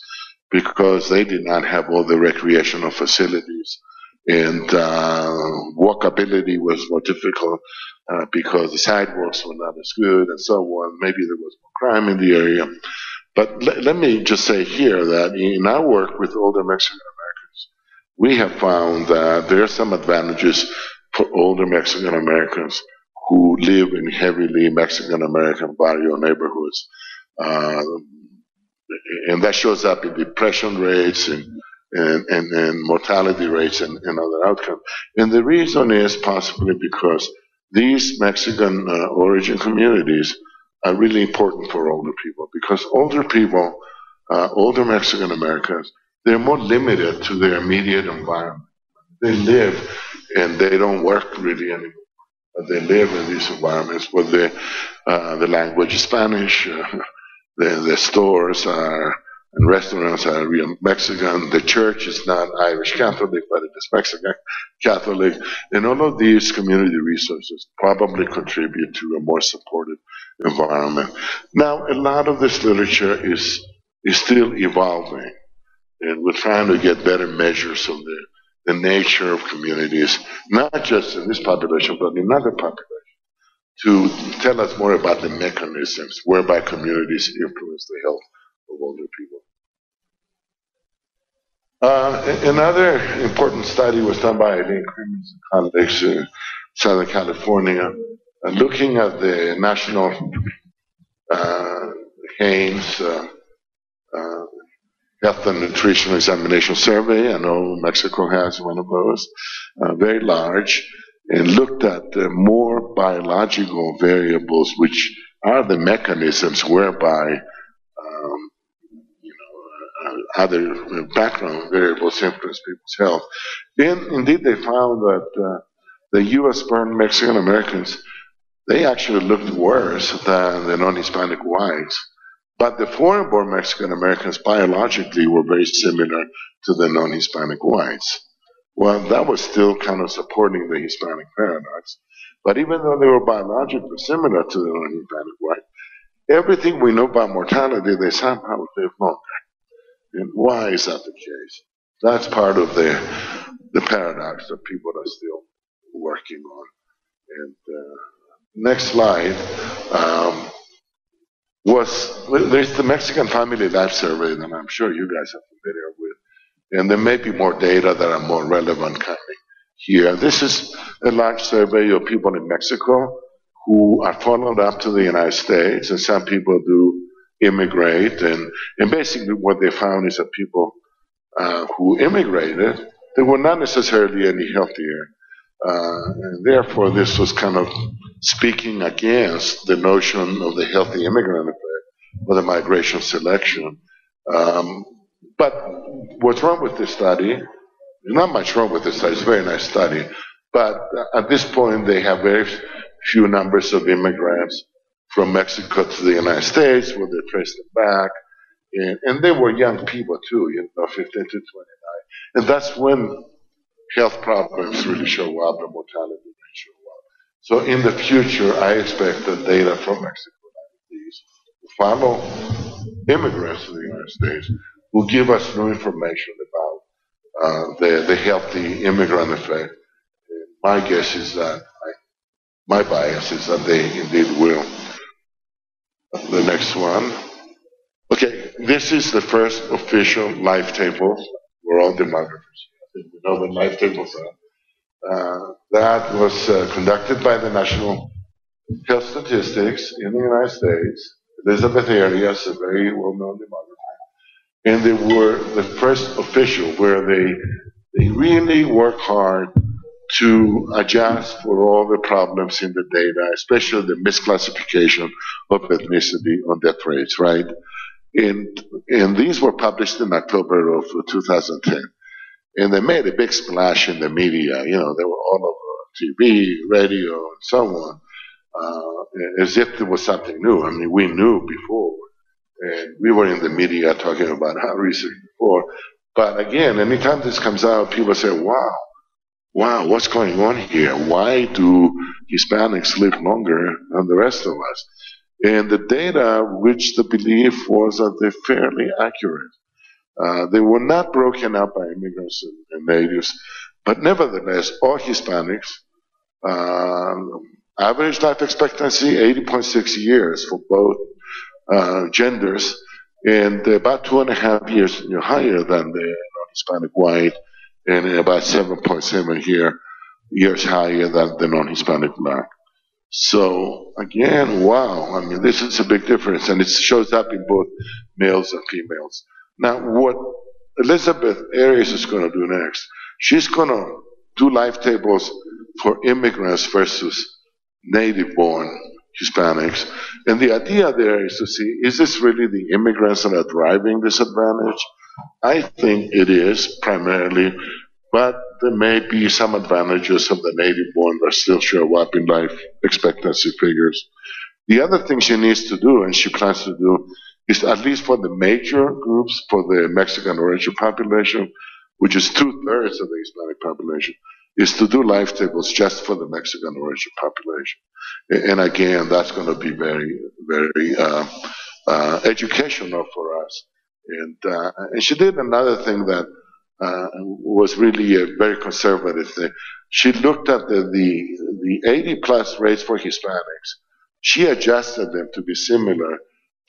because they did not have all the recreational facilities, and uh, walkability was more difficult uh, because the sidewalks were not as good and so on. Maybe there was more crime in the area. But le let me just say here that in our work with older Mexican Americans, we have found that there are some advantages for older Mexican Americans who live in heavily Mexican American barrio neighborhoods. Uh, and that shows up in depression rates and And, and, and mortality rates and, and other outcomes. And the reason is possibly because these Mexican uh, origin communities are really important for older people, because older people, uh, older Mexican Americans, they're more limited to their immediate environment. They live and they don't work really anymore. They live in these environments where they, uh, the language is Spanish, uh, the, the stores are and restaurants are real Mexican. The church is not Irish Catholic, but it is Mexican Catholic. And all of these community resources probably contribute to a more supportive environment. Now, a lot of this literature is, is still evolving, and we're trying to get better measures of the, the nature of communities, not just in this population, but in other populations, to tell us more about the mechanisms whereby communities influence the health of older people. Uh, another important study was done by Eileen Crimmins and colleagues in Southern California, uh, looking at the national uh, Haynes uh, uh, Health and Nutritional Examination Survey. I know Mexico has one of those, uh, very large, and looked at uh, more biological variables, which are the mechanisms whereby um, other background variables influence people's health. And indeed, they found that uh, the U S born Mexican Americans, they actually looked worse than the non-Hispanic whites. But the foreign-born Mexican Americans biologically were very similar to the non-Hispanic whites. Well, that was still kind of supporting the Hispanic paradox. But even though they were biologically similar to the non-Hispanic white, everything we know about mortality, they somehow live longer. And why is that the case? That's part of the, the paradox that people are still working on. And uh, next slide um, was, there's the Mexican Family Life Survey that I'm sure you guys are familiar with. And there may be more data that are more relevant coming here. This is a large survey of people in Mexico who are followed up to the United States, and some people do immigrate, and, and basically what they found is that people uh, who immigrated, they were not necessarily any healthier. Uh, and therefore, this was kind of speaking against the notion of the healthy immigrant effect or the migration selection. Um, but what's wrong with this study, there's not much wrong with this study, it's a very nice study, but at this point they have very few numbers of immigrants from Mexico to the United States, where they traced them back. And, and they were young people too, you know, fifteen to twenty-nine. And that's when health problems really show up and mortality really show up. So in the future, I expect the data from Mexico like these to follow immigrants to the United States will give us new information about uh, the, the healthy immigrant effect. And my guess is that, I, my bias is that they indeed will. The next one. Okay, this is the first official life table. We're all demographers. I think we know what life tables are. Uh, that was uh, conducted by the National Health Statistics in the United States. Elizabeth Arias, a very well-known demographer. And they were the first official where they, they really work hard to adjust for all the problems in the data, especially the misclassification of ethnicity on death rates, right? And, and these were published in October of two thousand ten. And they made a big splash in the media. You know, they were all over T V, radio, and so on, uh, as if it was something new. I mean, we knew before. And we were in the media talking about our research before. But again, anytime this comes out, people say, wow, wow, what's going on here? Why do Hispanics live longer than the rest of us? And the data, which the belief was that they're fairly accurate. Uh, they were not broken up by immigrants and, and natives, but nevertheless, all Hispanics, uh, average life expectancy, eighty point six years for both uh, genders, and about two and a half years you know, higher than the non-Hispanic white, and about seven point seven here, years higher than the non-Hispanic black. So again, wow, I mean, this is a big difference, and it shows up in both males and females. Now, what Elizabeth Arias is going to do next, she's going to do life tables for immigrants versus native-born Hispanics. And the idea there is to see, is this really the immigrants that are driving this advantage? I think it is, primarily, but there may be some advantages of the native-born that still show up in life expectancy figures. The other thing she needs to do, and she plans to do, is at least for the major groups, for the Mexican origin population, which is two-thirds of the Hispanic population, is to do life tables just for the Mexican origin population. And again, that's going to be very, very uh, uh, educational for us. And, uh, and she did another thing that uh, was really a very conservative thing. She looked at the, the, the eighty plus rates for Hispanics. She adjusted them to be similar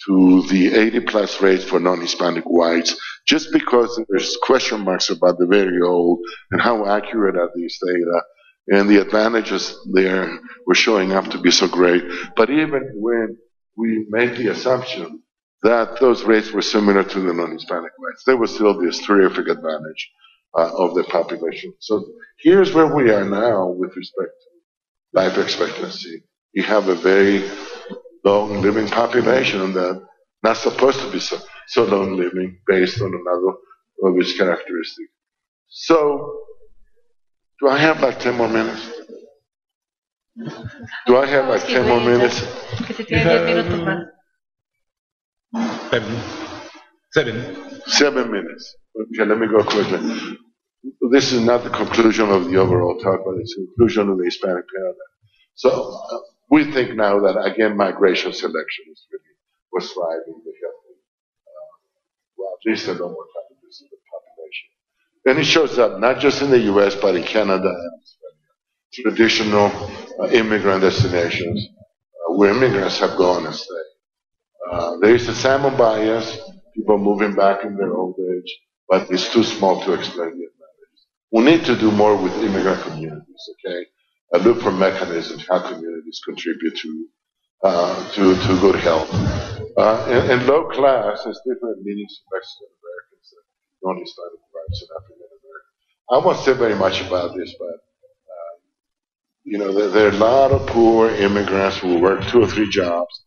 to the eighty plus rates for non-Hispanic whites, just because there's question marks about the very old and how accurate are these data, and the advantages there were showing up to be so great. But even when we made the assumption that those rates were similar to the non-Hispanic whites, there was still this terrific advantage uh, of the population. So here's where we are now with respect to life expectancy. We have a very long living population that not supposed to be so, so long living based on another of its characteristics. So, do I have like ten more minutes? Do I have like ten more minutes? Seven. Seven. Seven minutes. Okay, let me go quickly. This is not the conclusion of the overall talk, but it's the conclusion of the Hispanic paradigm. So, uh, we think now that, again, migration selection is really what's driving the healthy, uh, well, at least the normal contribution to the population. And it shows up not just in the U S, but in Canada and Australia, traditional uh, immigrant destinations uh, where immigrants have gone and stayed. Uh, there is a salmon bias, people moving back in their old age, but it's too small to explain the advantages. We need to do more with immigrant communities, okay? I look for mechanisms how communities contribute to uh, to, to good health. Uh, and, and low class has different meanings to Mexican Americans and non-Hispanic whites and African Americans. I won't say very much about this, but uh, you know, there, there are a lot of poor immigrants who work two or three jobs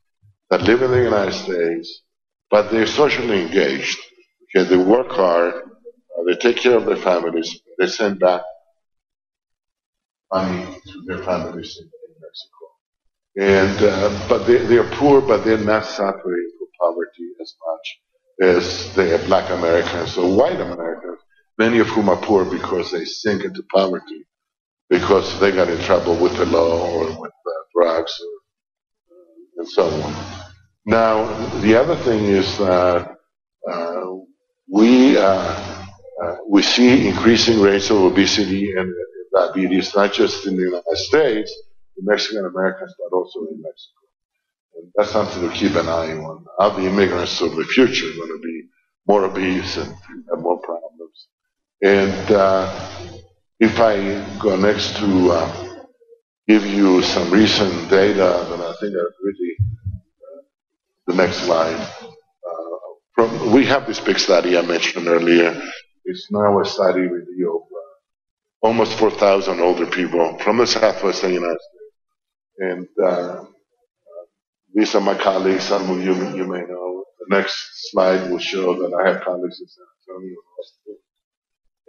that live in the United States, but they're socially engaged. Okay, they work hard, uh, they take care of their families, they send back money to their families in, in Mexico. And, uh, but they, they are poor, but they're not suffering from poverty as much as they are black Americans or white Americans, many of whom are poor because they sink into poverty because they got in trouble with the law or with uh, drugs or, uh, and so on. Now, the other thing is that uh, we uh, uh, we see increasing rates of obesity and diabetes, not just in the United States, the Mexican Americans, but also in Mexico. And that's something to keep an eye on. How the immigrants of the future are going to be more obese and have more problems. And uh, if I go next to uh, give you some recent data that I think are really, uh, the next slide. Uh, from, we have this big study I mentioned earlier. It's now a study review of uh, almost four thousand older people from the southwestern United States. And uh, these are my colleagues, some of you you may know. The next slide will show that I have colleagues in San Antonio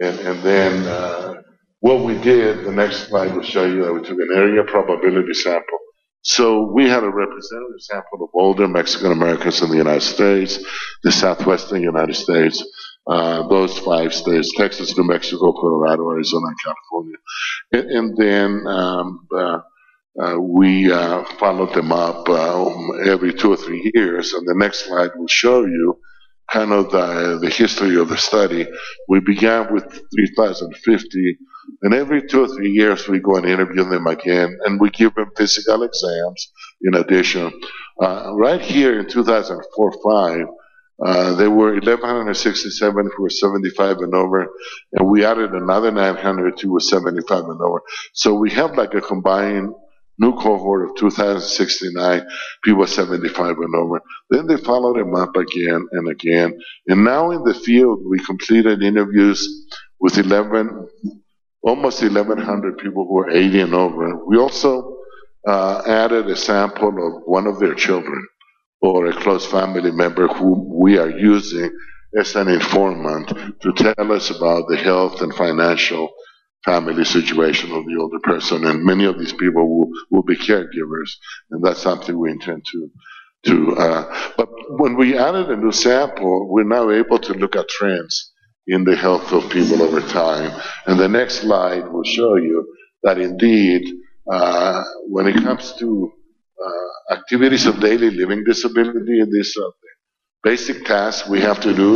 Hospital. And, and then uh, what we did, the next slide will show you that we took an area probability sample. So we had a representative sample of older Mexican Americans in the United States, the southwestern United States, uh, those five states, Texas, New Mexico, Colorado, Arizona, and California. And, and then um, uh, Uh, we uh, followed them up uh, every two or three years, and the next slide will show you kind of the, the history of the study. We began with three thousand fifty, and every two or three years we go and interview them again, and we give them physical exams in addition. Uh, right here in two thousand four to five, uh, there were eleven sixty-seven who were seventy-five and over, and we added another nine hundred who were seventy-five and over. So we have like a combined new cohort of two thousand sixty-nine, people seventy-five and over. Then they followed them up again and again. And now in the field, we completed interviews with eleven, almost eleven hundred people who are eighty and over. We also uh, added a sample of one of their children or a close family member who we are using as an informant to tell us about the health and financial family situation of the older person, and many of these people will, will be caregivers, and that's something we intend to to. Uh, but when we added a new sample, we're now able to look at trends in the health of people over time. And the next slide will show you that indeed, uh, when it comes to uh, activities of daily living, disability and this uh, basic tasks we have to do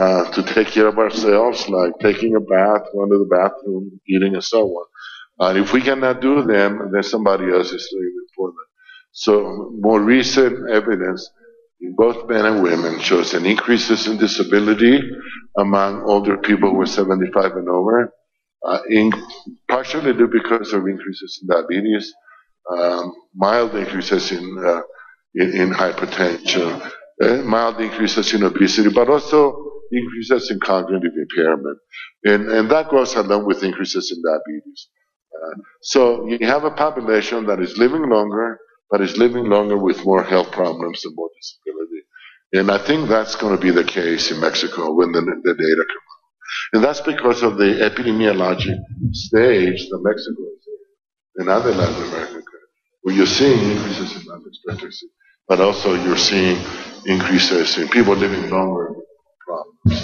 uh, to take care of ourselves, like taking a bath, going to the bathroom, eating, and so on. And uh, if we cannot do them, then somebody else is doing it for them. So more recent evidence in both men and women shows an increase in disability among older people who are seventy-five and over, uh, in, partially due because of increases in diabetes, um, mild increases in, uh, in, in hypertension, Uh, mild increases in obesity, but also increases in cognitive impairment. And, and that goes along with increases in diabetes. Uh, so you have a population that is living longer, but is living longer with more health problems and more disability. And I think that's going to be the case in Mexico when the, the data come out. And that's because of the epidemiologic stage that Mexico is in, and other Latin American countries, where you're seeing increases in life expectancy, but also you're seeing increases in people living longer with problems.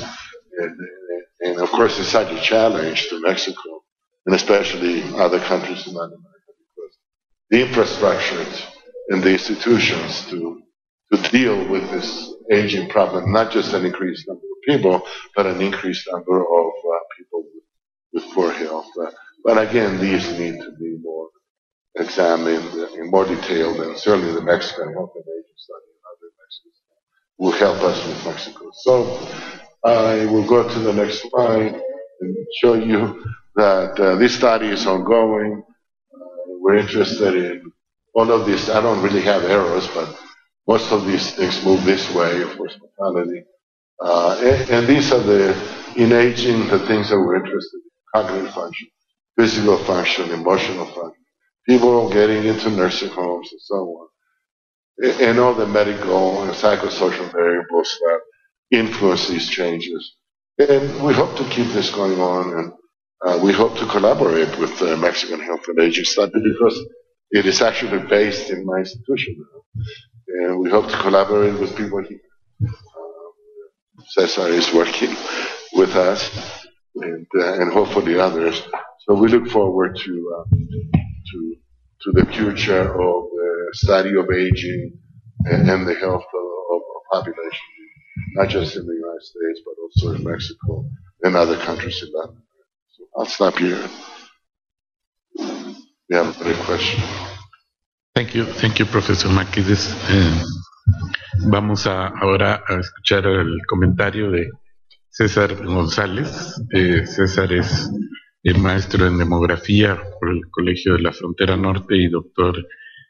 And, and, and of course, it's such a challenge to Mexico, and especially other countries in Latin America, because the infrastructures and the institutions to, to deal with this aging problem, not just an increased number of people, but an increased number of uh, people with, with poor health. Uh, but again, these need to be more examined in more detail, than certainly the Mexican Health and Aging Study and other Mexican studies will help us with Mexico. So I will go to the next slide and show you that uh, this study is ongoing. Uh, we're interested in all of this. I don't really have arrows, but most of these things move this way, of course, mortality. Uh, and, and these are the, in aging, the things that we're interested in: cognitive function, physical function, emotional function. People getting into nursing homes and so on, and all the medical and psychosocial variables that influence these changes. And we hope to keep this going on, and uh, we hope to collaborate with the Mexican Health and Aging Study, because it is actually based in my institution now. And we hope to collaborate with people here. Um, César is working with us, and, uh, and hopefully others. So we look forward to... Uh, To, to the future of the study of aging and, and the health of, of our population, not just in the United States, but also in Mexico and other countries in Latin America. So I'll stop here. We have a question. Thank you, thank you, Professor Markides. Eh, vamos a, ahora a escuchar el comentario de César González. Eh, César es eh, maestro en demografía por el Colegio de la Frontera Norte y doctor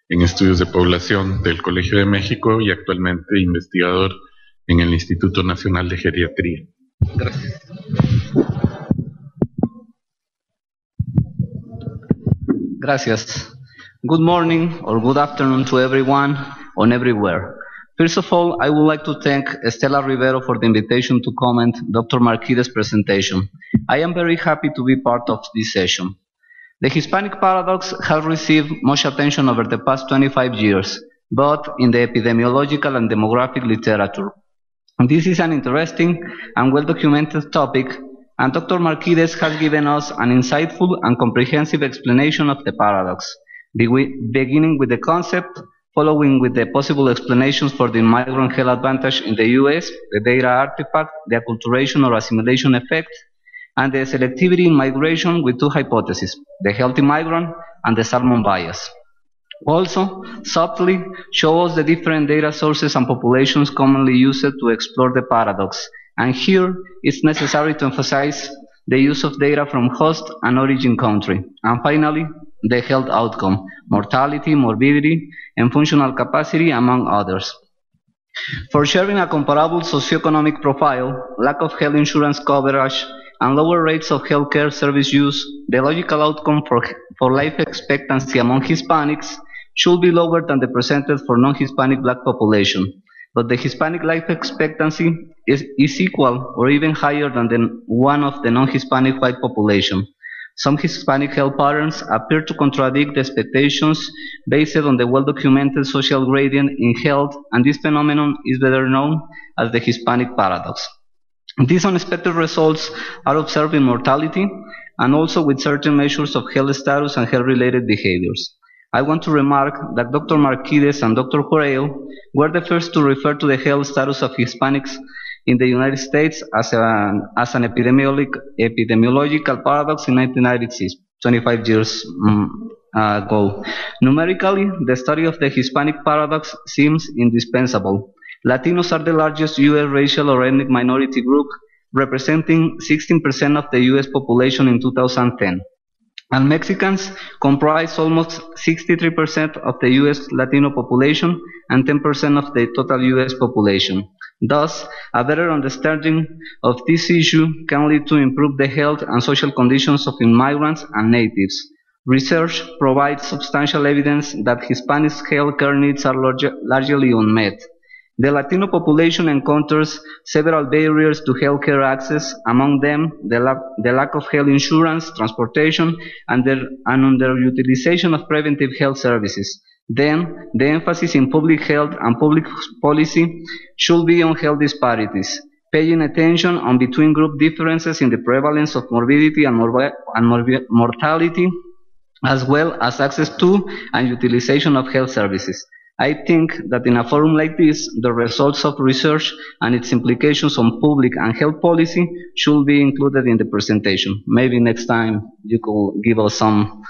en estudios de población del Colegio de México y actualmente investigador en el Instituto Nacional de Geriatría. Gracias. Gracias. Good morning or good afternoon to everyone on everywhere. First of all, I would like to thank Estela Rivero for the invitation to comment Doctor Markides' presentation. I am very happy to be part of this session. The Hispanic paradox has received much attention over the past twenty-five years, both in the epidemiological and demographic literature. This is an interesting and well-documented topic, and Doctor Markides has given us an insightful and comprehensive explanation of the paradox, beginning with the concept, following with the possible explanations for the migrant health advantage in the U S, the data artifact, the acculturation or assimilation effect, and the selectivity in migration with two hypotheses, the healthy migrant and the salmon bias. Also, subtly shows the different data sources and populations commonly used to explore the paradox, and here it's necessary to emphasize the use of data from host and origin country. And finally, the health outcome, mortality, morbidity, and functional capacity, among others. For sharing a comparable socioeconomic profile, lack of health insurance coverage, and lower rates of healthcare service use, the logical outcome for, for life expectancy among Hispanics should be lower than the percentage for non-Hispanic Black population. But the Hispanic life expectancy is, is equal or even higher than the one of the non-Hispanic white population. Some Hispanic health patterns appear to contradict the expectations based on the well-documented social gradient in health, and this phenomenon is better known as the Hispanic paradox. These unexpected results are observed in mortality and also with certain measures of health status and health-related behaviors. I want to remark that Doctor Markides and Doctor Corey were the first to refer to the health status of Hispanics in the United States as an, as an epidemiologic, epidemiological paradox in nineteen ninety-six, twenty-five years ago. Numerically, the study of the Hispanic paradox seems indispensable. Latinos are the largest U S racial or ethnic minority group, representing sixteen percent of the U S population in two thousand ten. And Mexicans comprise almost sixty-three percent of the U S Latino population and ten percent of the total U S population. Thus, a better understanding of this issue can lead to improve the health and social conditions of immigrants and natives. Research provides substantial evidence that Hispanics' healthcare needs are largely unmet. The Latino population encounters several barriers to healthcare access, among them the, la the lack of health insurance, transportation, and, their, and underutilization of preventive health services. Then, the emphasis in public health and public policy should be on health disparities, paying attention on between-group differences in the prevalence of morbidity and, mor and mor mortality, as well as access to and utilization of health services. I think that in a forum like this, the results of research and its implications on public and health policy should be included in the presentation. Maybe next time you could give us some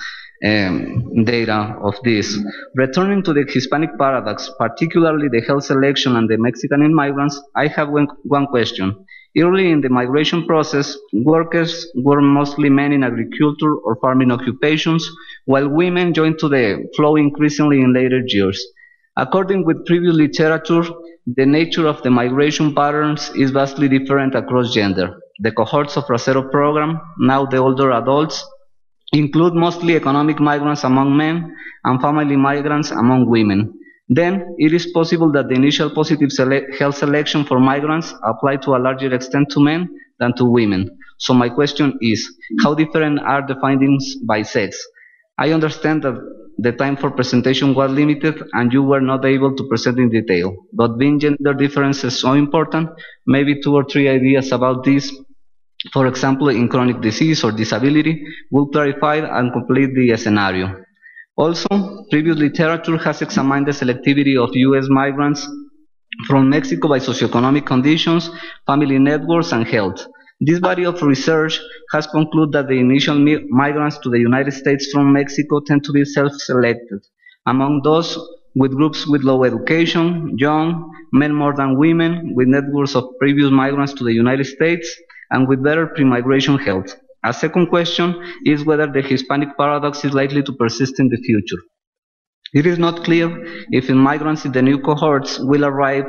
um, data of this. Returning to the Hispanic paradox, particularly the health selection and the Mexican immigrants, I have one, one question. Early in the migration process, workers were mostly men in agriculture or farming occupations, while women joined to the flow increasingly in later years. According with previous literature, the nature of the migration patterns is vastly different across gender. The cohorts of Bracero program, now the older adults, include mostly economic migrants among men and family migrants among women. Then, it is possible that the initial positive sele health selection for migrants applied to a larger extent to men than to women. So my question is, how different are the findings by sex? I understand that the time for presentation was limited and you were not able to present in detail. But being gender differences so important, maybe two or three ideas about this, for example in chronic disease or disability, will clarify and complete the scenario. Also, previous literature has examined the selectivity of U S migrants from Mexico by socioeconomic conditions, family networks, and health. This body of research has concluded that the initial migrants to the United States from Mexico tend to be self-selected, among those with groups with low education, young, men more than women, with networks of previous migrants to the United States, and with better pre-migration health. A second question is whether the Hispanic paradox is likely to persist in the future. It is not clear if migrants in the new cohorts will arrive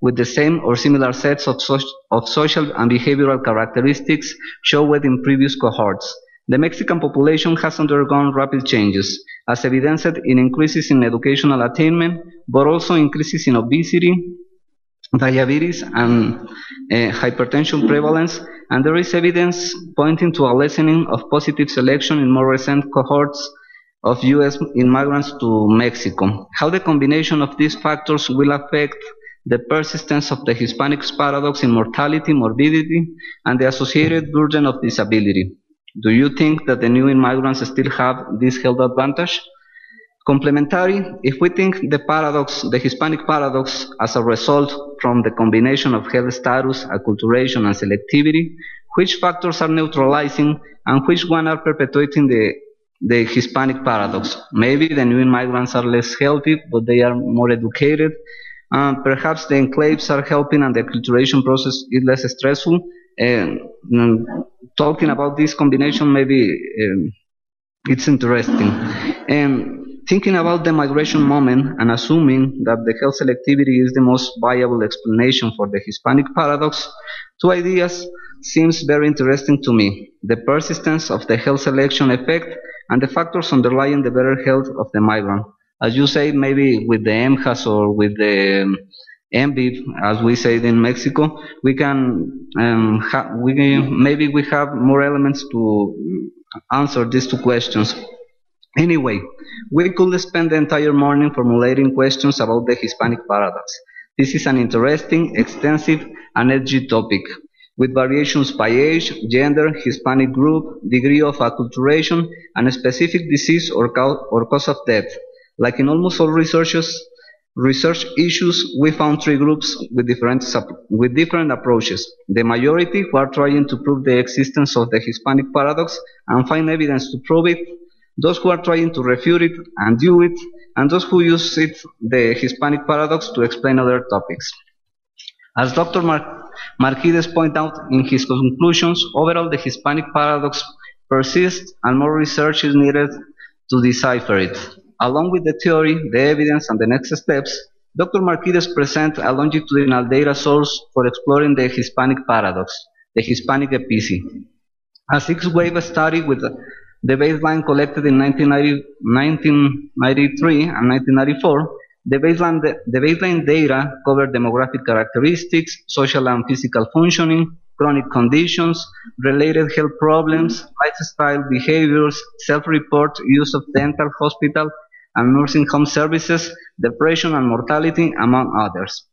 with the same or similar sets of, so of social and behavioral characteristics shown in previous cohorts. The Mexican population has undergone rapid changes, as evidenced in increases in educational attainment, but also increases in obesity, diabetes, and uh, hypertension prevalence, and there is evidence pointing to a lessening of positive selection in more recent cohorts of U S immigrants to Mexico. How the combination of these factors will affect the persistence of the Hispanic paradox in mortality, morbidity, and the associated burden of disability. Do you think that the new immigrants still have this health advantage? Complementary, if we think the paradox, the Hispanic paradox, as a result from the combination of health status, acculturation, and selectivity, which factors are neutralizing and which one are perpetuating the, the Hispanic paradox? Maybe the new immigrants are less healthy, but they are more educated. Um, perhaps the enclaves are helping and the acculturation process is less stressful. And, and talking about this combination, maybe um, it's interesting. And thinking about the migration moment and assuming that the health selectivity is the most viable explanation for the Hispanic paradox, two ideas seems very interesting to me: the persistence of the health selection effect and the factors underlying the better health of the migrant. As you say, maybe with the M H A S or with the M V I P, as we say in Mexico, we can, um, ha we can maybe we have more elements to answer these two questions. Anyway, we could spend the entire morning formulating questions about the Hispanic paradox. This is an interesting, extensive, and edgy topic, with variations by age, gender, Hispanic group, degree of acculturation, and a specific disease or cause of death. Like in almost all researches, research issues, we found three groups with different, with different approaches. The majority who are trying to prove the existence of the Hispanic paradox and find evidence to prove it, those who are trying to refute it and do it, and those who use it, the Hispanic paradox, to explain other topics. As Doctor Mar Markides points out in his conclusions, overall the Hispanic paradox persists and more research is needed to decipher it. Along with the theory, the evidence, and the next steps, Doctor Markides presents a longitudinal data source for exploring the Hispanic paradox, the Hispanic EPESE, a six-wave study with the baseline collected in nineteen ninety-three and nineteen ninety-four, the baseline, the baseline data covered demographic characteristics, social and physical functioning, chronic conditions, related health problems, lifestyle behaviors, self-report, use of dental, hospital, and nursing home services, depression and mortality, among others.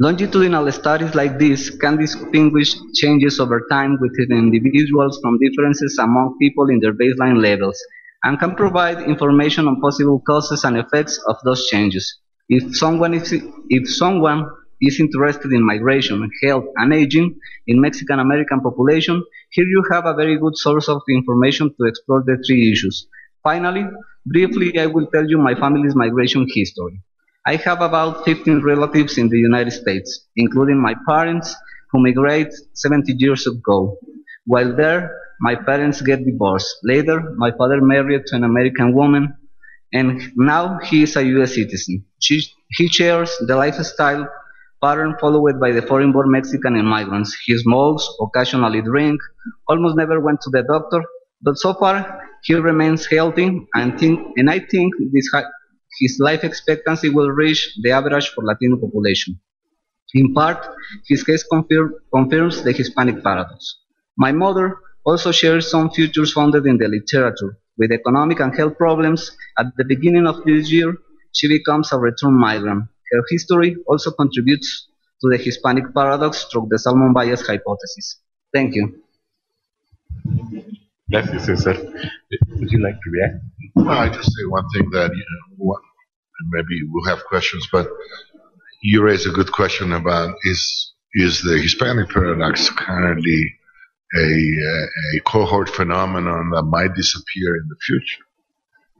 Longitudinal studies like this can distinguish changes over time within individuals from differences among people in their baseline levels, and can provide information on possible causes and effects of those changes. If someone is, if someone is interested in migration, health, and aging in Mexican-American population, here you have a very good source of information to explore the three issues. Finally, briefly, I will tell you my family's migration history. I have about fifteen relatives in the United States, including my parents, who migrated seventy years ago. While there, my parents get divorced. Later, my father married to an American woman, and now he is a U S citizen. She, he shares the lifestyle pattern followed by the foreign-born Mexican immigrants. He smokes, occasionally drinks, almost never went to the doctor, but so far he remains healthy, and, think, and I think this his life expectancy will reach the average for Latino population. In part, his case confirm, confirms the Hispanic paradox. My mother also shares some features founded in the literature. With economic and health problems, at the beginning of this year, she becomes a return migrant. Her history also contributes to the Hispanic paradox through the Salmon bias hypothesis. Thank you. Bless you, Cesar. Would you like to react? Well, I just say one thing that, you know, maybe we'll have questions, but you raise a good question about is is the Hispanic paradox currently a, a cohort phenomenon that might disappear in the future?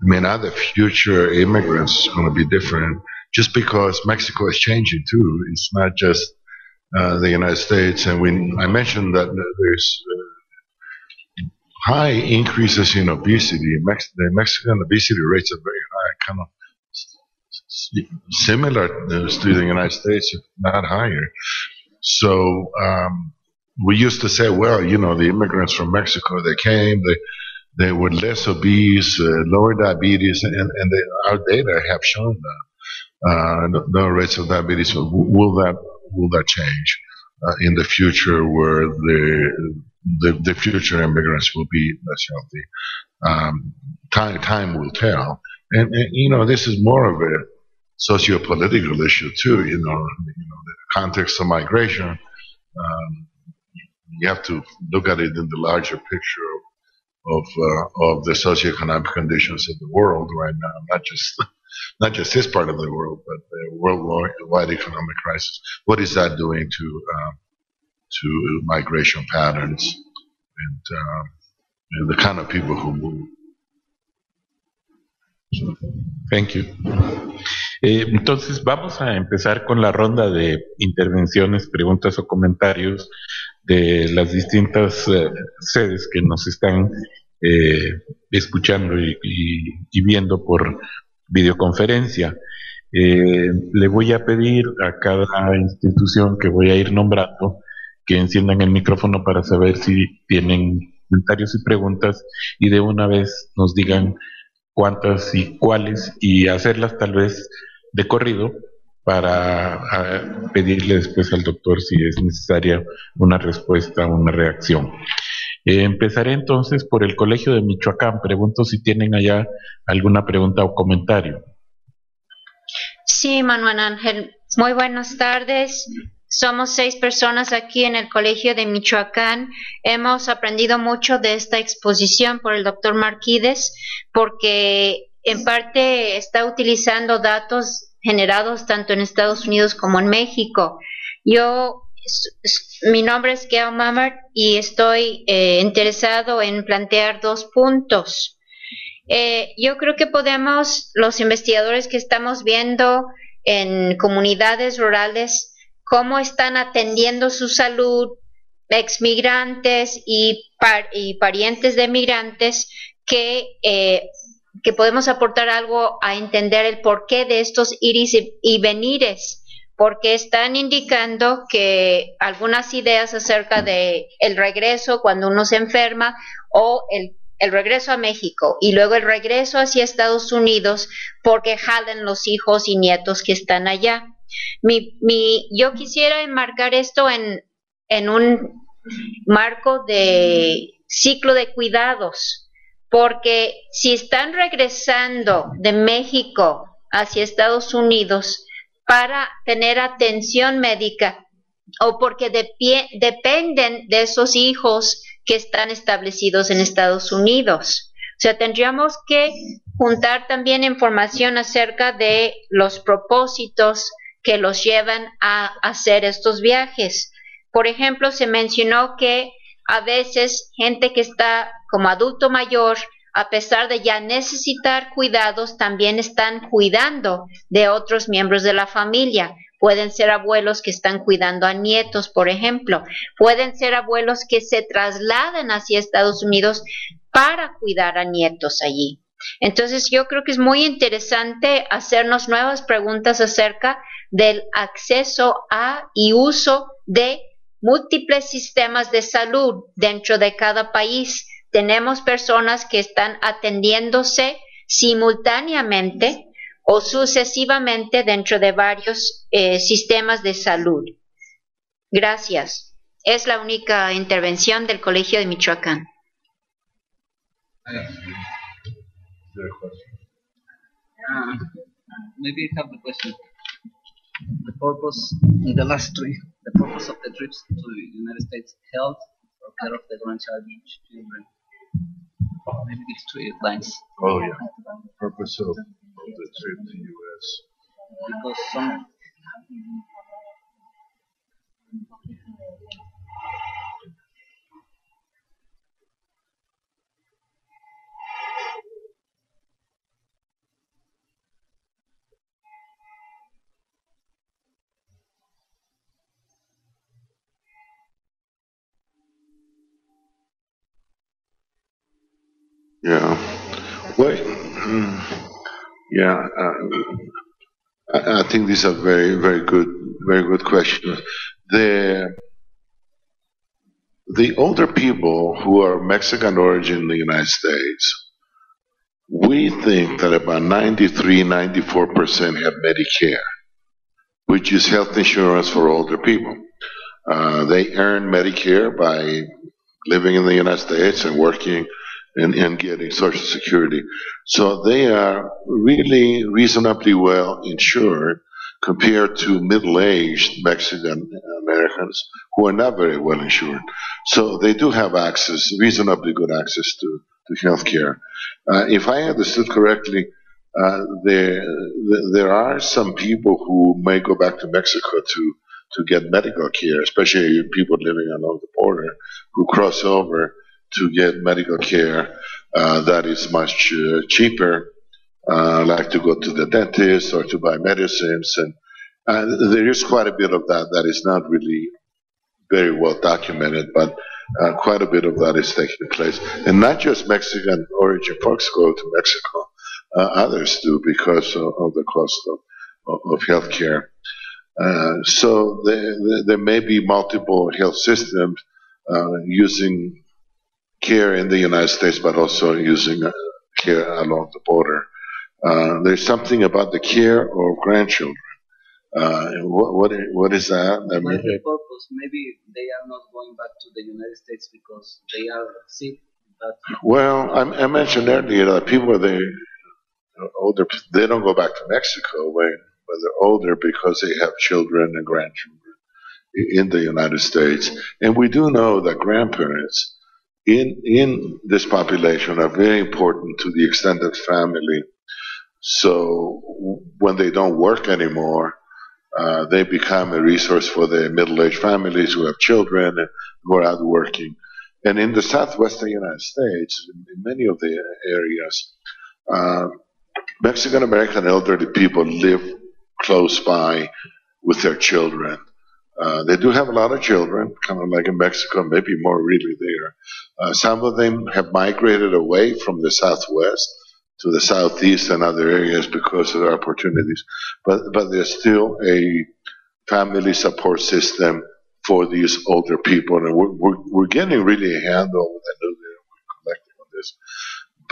I mean, are the future immigrants going to be different just because Mexico is changing too? It's not just uh, the United States. And when I mentioned that there's uh, high increases in obesity. Mex the Mexican obesity rates are very high, kind of similar to the United States, if not higher. So um, we used to say, well, you know, the immigrants from Mexico, they came, they, they were less obese, uh, lower diabetes, and, and they, our data have shown that uh, no, no rates of diabetes. So will that will that change uh, in the future, where the The, the future immigrants will be less healthy? Um, time, time will tell. And, and, you know, this is more of a socio-political issue, too. You know, you know the context of migration, um, you have to look at it in the larger picture of, of, uh, of the socioeconomic conditions of the world right now, not just not just this part of the world, but the worldwide economic crisis. What is that doing to... Um, to migration patterns and, um, and the kind of people who move. So, thank you. Eh, entonces vamos a empezar con la ronda de intervenciones, preguntas o comentarios de las distintas eh, sedes que nos están eh, escuchando y, y, y viendo por videoconferencia. Eh, le voy a pedir a cada institución que voy a ir nombrando que enciendan el micrófono para saber si tienen comentarios y preguntas, y de una vez nos digan cuántas y cuáles, y hacerlas tal vez de corrido para pedirle después al doctor si es necesaria una respuesta o una reacción. Eh, empezaré entonces por el Colegio de Michoacán. Pregunto si tienen allá alguna pregunta o comentario. Sí, Manuel Ángel. Muy buenas tardes. Somos seis personas aquí en el Colegio de Michoacán. Hemos aprendido mucho de esta exposición por el doctor Markides, porque en parte está utilizando datos generados tanto en Estados Unidos como en México. Yo, mi nombre es Gail Mammert y estoy eh, interesado en plantear dos puntos. Eh, yo creo que podemos, los investigadores que estamos viendo en comunidades rurales, cómo están atendiendo su salud exmigrantes y, par y parientes de migrantes, que, eh, que podemos aportar algo a entender el porqué de estos iris y, y venires, porque están indicando que algunas ideas acerca de el regreso cuando uno se enferma, o el, el regreso a México y luego el regreso hacia Estados Unidos porque jalan los hijos y nietos que están allá. Mi, mi, yo quisiera enmarcar esto en, en un marco de ciclo de cuidados, porque si están regresando de México hacia Estados Unidos para tener atención médica, o porque de pie, dependen de esos hijos que están establecidos en Estados Unidos. O sea, tendríamos que juntar también información acerca de los propósitos que los llevan a hacer estos viajes. Por ejemplo, se mencionó que a veces gente que está como adulto mayor, a pesar de ya necesitar cuidados, también están cuidando de otros miembros de la familia. Pueden ser abuelos que están cuidando a nietos, por ejemplo. Pueden ser abuelos que se trasladan hacia Estados Unidos para cuidar a nietos allí. Entonces, yo creo que es muy interesante hacernos nuevas preguntas acerca del acceso a y uso de múltiples sistemas de salud dentro de cada país. Tenemos personas que están atendiéndose simultáneamente o sucesivamente dentro de varios eh, sistemas de salud. Gracias. Es la única intervención del Colegio de Michoacán. Uh, maybe I have the question. The purpose in the last trip, the purpose of the trips to the United States, health or care of the grandchildren, children. well, maybe these two lines. Oh yeah, the purpose of, of the trip to U S Because some. Yeah, well, yeah, um, I, I think these are very, very good, very good questions. The, the older people who are Mexican origin in the United States, we think that about ninety-three, ninety-four percent have Medicare, which is health insurance for older people. Uh, they earn Medicare by living in the United States and working And, and getting Social Security. So they are really reasonably well insured compared to middle-aged Mexican Americans who are not very well insured. So they do have access, reasonably good access to, to health care. Uh, if I understood correctly, uh, there, there are some people who may go back to Mexico to, to get medical care, especially people living along the border who cross over to get medical care uh, that is much uh, cheaper, uh, like to go to the dentist or to buy medicines. And uh, there is quite a bit of that that is not really very well documented, but uh, quite a bit of that is taking place. And not just Mexican origin folks go to Mexico, uh, others do because of, of the cost of, of health care. Uh, so there, there may be multiple health systems uh, using care in the United States, but also using care along the border. Uh, there's something about the care of grandchildren. Uh, what, what, what is that? I mean, the purpose, maybe they are not going back to the United States because they are sick. But well, I, I mentioned earlier that people, they older, they don't go back to Mexico when, when they're older because they have children and grandchildren in the United States. And we do know that grandparents In, in this population are very important to the extended family. So when they don't work anymore, uh, they become a resource for the middle-aged families who have children and who are out working. And in the southwestern United States, in many of the areas, uh, Mexican-American elderly people live close by with their children. Uh, they do have a lot of children, kind of like in Mexico, maybe more really there. Uh, some of them have migrated away from the Southwest to the Southeast and other areas because of their opportunities. But, but there's still a family support system for these older people. And we're, we're, we're getting really a handle with the new year. We're collecting on this.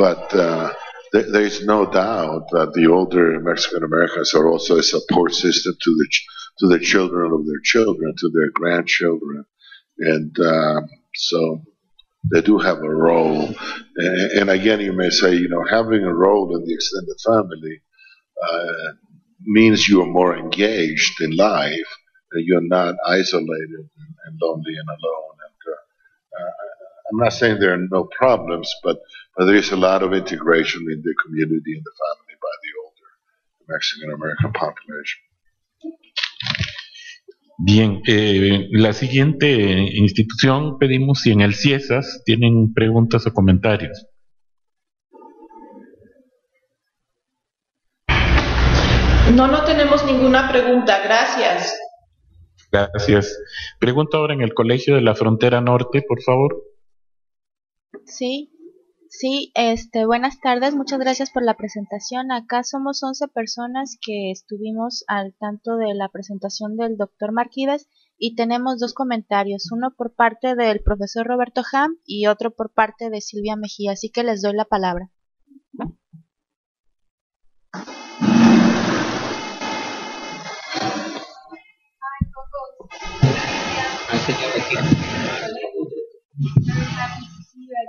But uh, there, there's no doubt that the older Mexican-Americans are also a support system to the ch to the children of their children, to their grandchildren. And uh, so they do have a role. And, and again, you may say, you know, having a role in the extended family uh, means you are more engaged in life, that you're not isolated and, and lonely and alone. And uh, uh, I'm not saying there are no problems, but, but there is a lot of integration in the community and the family by the older Mexican-American population. Bien, eh, la siguiente institución pedimos si en el CIESAS tienen preguntas o comentarios. No, no tenemos ninguna pregunta, gracias. Gracias. Pregunto ahora en el Colegio de la Frontera Norte, por favor. Sí, sí, este, buenas tardes, muchas gracias por la presentación. Acá somos once personas que estuvimos al tanto de la presentación del doctor Markides y tenemos dos comentarios, uno por parte del profesor Roberto Ham y otro por parte de Silvia Mejía, así que les doy la palabra.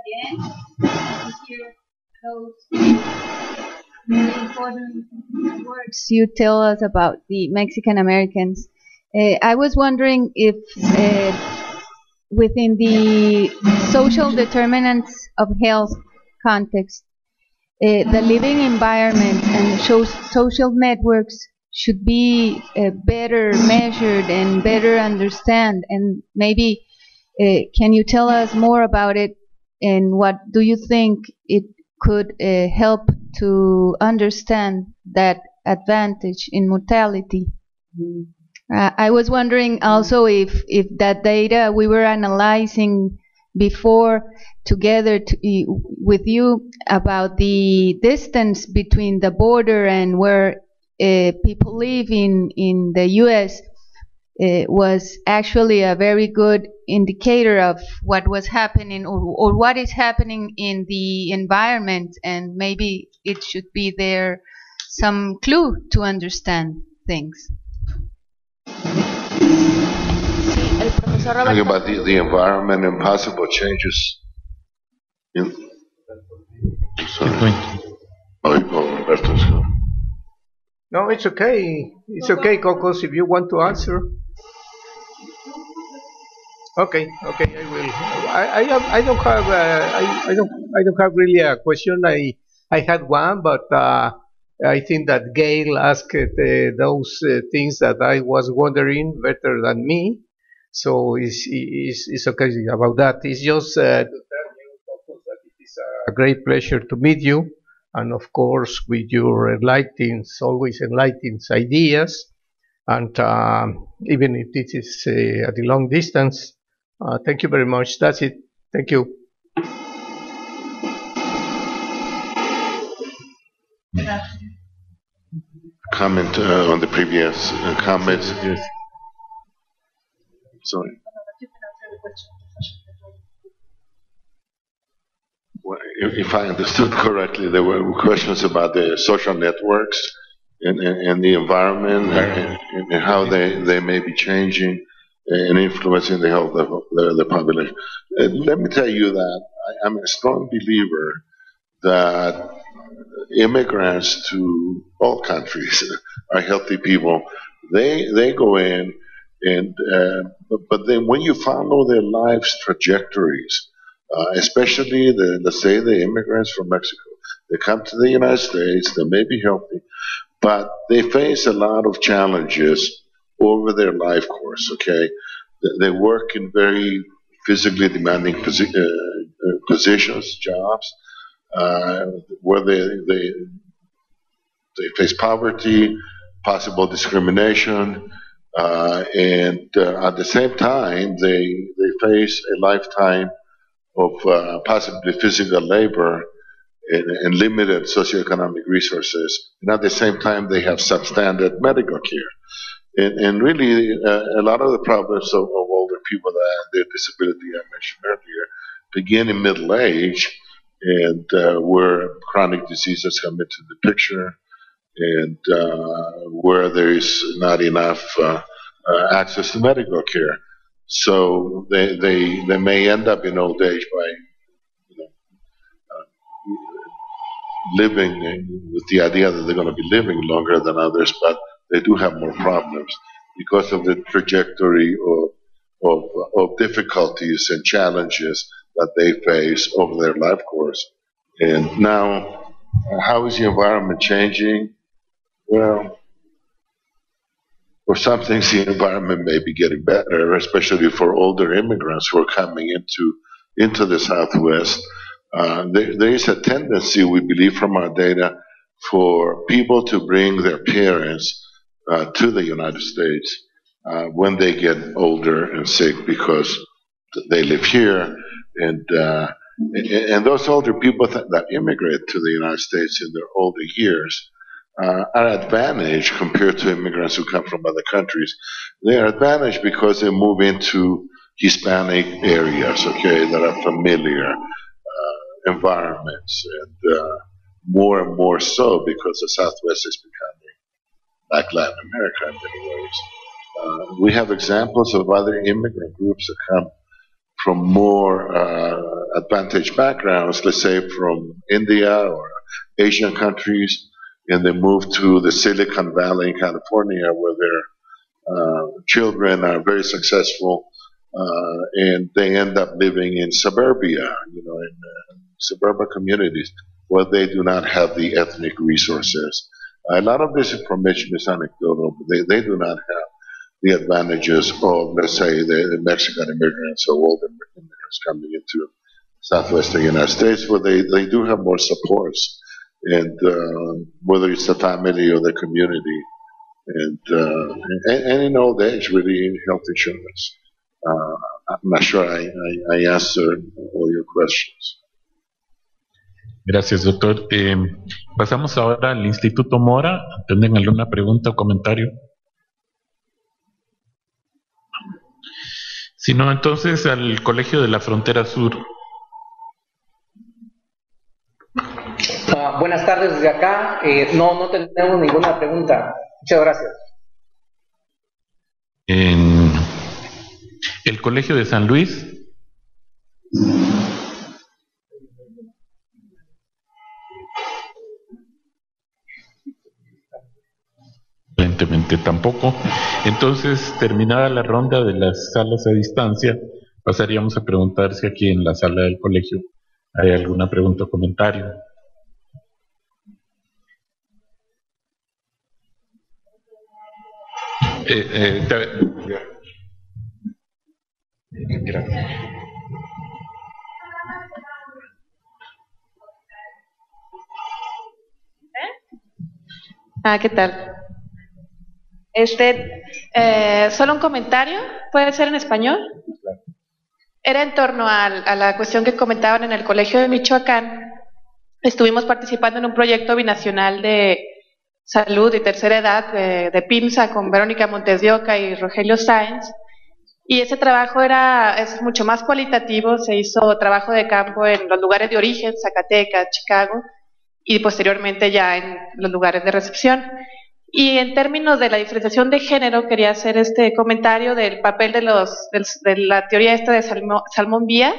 Again, to hear those really important words you tell us about the Mexican Americans. Uh, I was wondering if uh, within the social determinants of health context, uh, the living environment and social networks should be uh, better measured and better understand. And maybe uh, can you tell us more about it, and what do you think it could uh, help to understand that advantage in mortality? Mm-hmm. uh, I was wondering also if, if that data we were analyzing before together to, with you about the distance between the border and where Uh, people live in, in the U S uh, was actually a very good indicator of what was happening or, or what is happening in the environment, and maybe it should be there some clue to understand things. Talking about the, the environment and possible changes in... Sorry. Oh, no, it's okay. It's okay, Cocos, if you want to answer. Okay, okay, I will. I, I, have, I don't have. Uh, I, I don't. I don't have really a question. I, I had one, but uh, I think that Gail asked uh, those uh, things that I was wondering better than me. So it's it's, it's okay about that. It's just uh, to tell you, Cocos, that it is a great pleasure to meet you. And of course, with your enlightening, always enlightening ideas, and uh, even if this is uh, at a long distance, uh, thank you very much. That's it. Thank you. Comment uh, on the previous uh, comments. Yes. Sorry. If I understood correctly, there were questions about the social networks and, and, and the environment and, and, and how they, they may be changing and influencing the health of the, the population. And let me tell you that I, I'm a strong believer that immigrants to all countries are healthy people. They, they go in, and uh, but, but then when you follow their life's trajectories, Uh, especially, the, let's say, the immigrants from Mexico. They come to the United States, they may be healthy, but they face a lot of challenges over their life course, okay? They work in very physically demanding posi uh, positions, jobs, uh, where they, they, they face poverty, possible discrimination, uh, and uh, at the same time, they, they face a lifetime of uh, possibly physical labor and, and limited socioeconomic resources, and at the same time they have substandard medical care. And, and really, uh, a lot of the problems of, of older people that their disability I mentioned earlier begin in middle age, and uh, where chronic diseases come into the picture, and uh, where there is not enough uh, uh, access to medical care. So they, they, they may end up in old age by you know, uh, living with the idea that they're going to be living longer than others, but they do have more problems because of the trajectory of, of, of difficulties and challenges that they face over their life course. And now, how is the environment changing? Well, for some things, the environment may be getting better, especially for older immigrants who are coming into, into the Southwest. Uh, there, there is a tendency, we believe from our data, for people to bring their parents uh, to the United States uh, when they get older and sick because they live here. And, uh, and, and those older people that, that immigrate to the United States in their older years Uh, are advantaged compared to immigrants who come from other countries. They are advantaged because they move into Hispanic areas, okay, that are familiar uh, environments, and uh, more and more so because the Southwest is becoming like Latin America in many ways. Uh, we have examples of other immigrant groups that come from more uh, advantaged backgrounds, let's say from India or Asian countries, and they move to the Silicon Valley in California, where their uh, children are very successful, uh, and they end up living in suburbia, you know, in uh, suburban communities where they do not have the ethnic resources. A lot of this information is anecdotal, but they, they do not have the advantages of, let's say, the Mexican immigrants or older immigrants coming into southwestern United States, where they, they do have more supports, and uh, whether it's the family or the community, and, uh, and, and in old age, really, in health insurance. Uh, I'm not sure I, I, I answered all your questions. Gracias, doctor. Eh, pasamos ahora al Instituto Mora. ¿Tienen alguna pregunta o comentario? Si no, entonces al Colegio de la Frontera Sur. Uh, buenas tardes desde acá. Eh, no, no tenemos ninguna pregunta. Muchas gracias. En el Colegio de San Luis. Aparentemente tampoco. Entonces, terminada la ronda de las salas a distancia, pasaríamos a preguntar si aquí en la sala del colegio hay alguna pregunta o comentario. Eh, eh, te... Gracias. Ah, ¿qué tal? Este, eh, solo un comentario, puede ser en español. Era en torno a, a la cuestión que comentaban en el Colegio de Michoacán. Estuvimos participando en un proyecto binacional de salud y tercera edad de, de PIMSA con Verónica Montes de Oca y Rogelio Sáenz. Y ese trabajo era, es mucho más cualitativo, se hizo trabajo de campo en los lugares de origen, Zacatecas, Chicago, y posteriormente ya en los lugares de recepción. Y en términos de la diferenciación de género, quería hacer este comentario del papel de los de, de la teoría esta de salmo, Salmón Vías,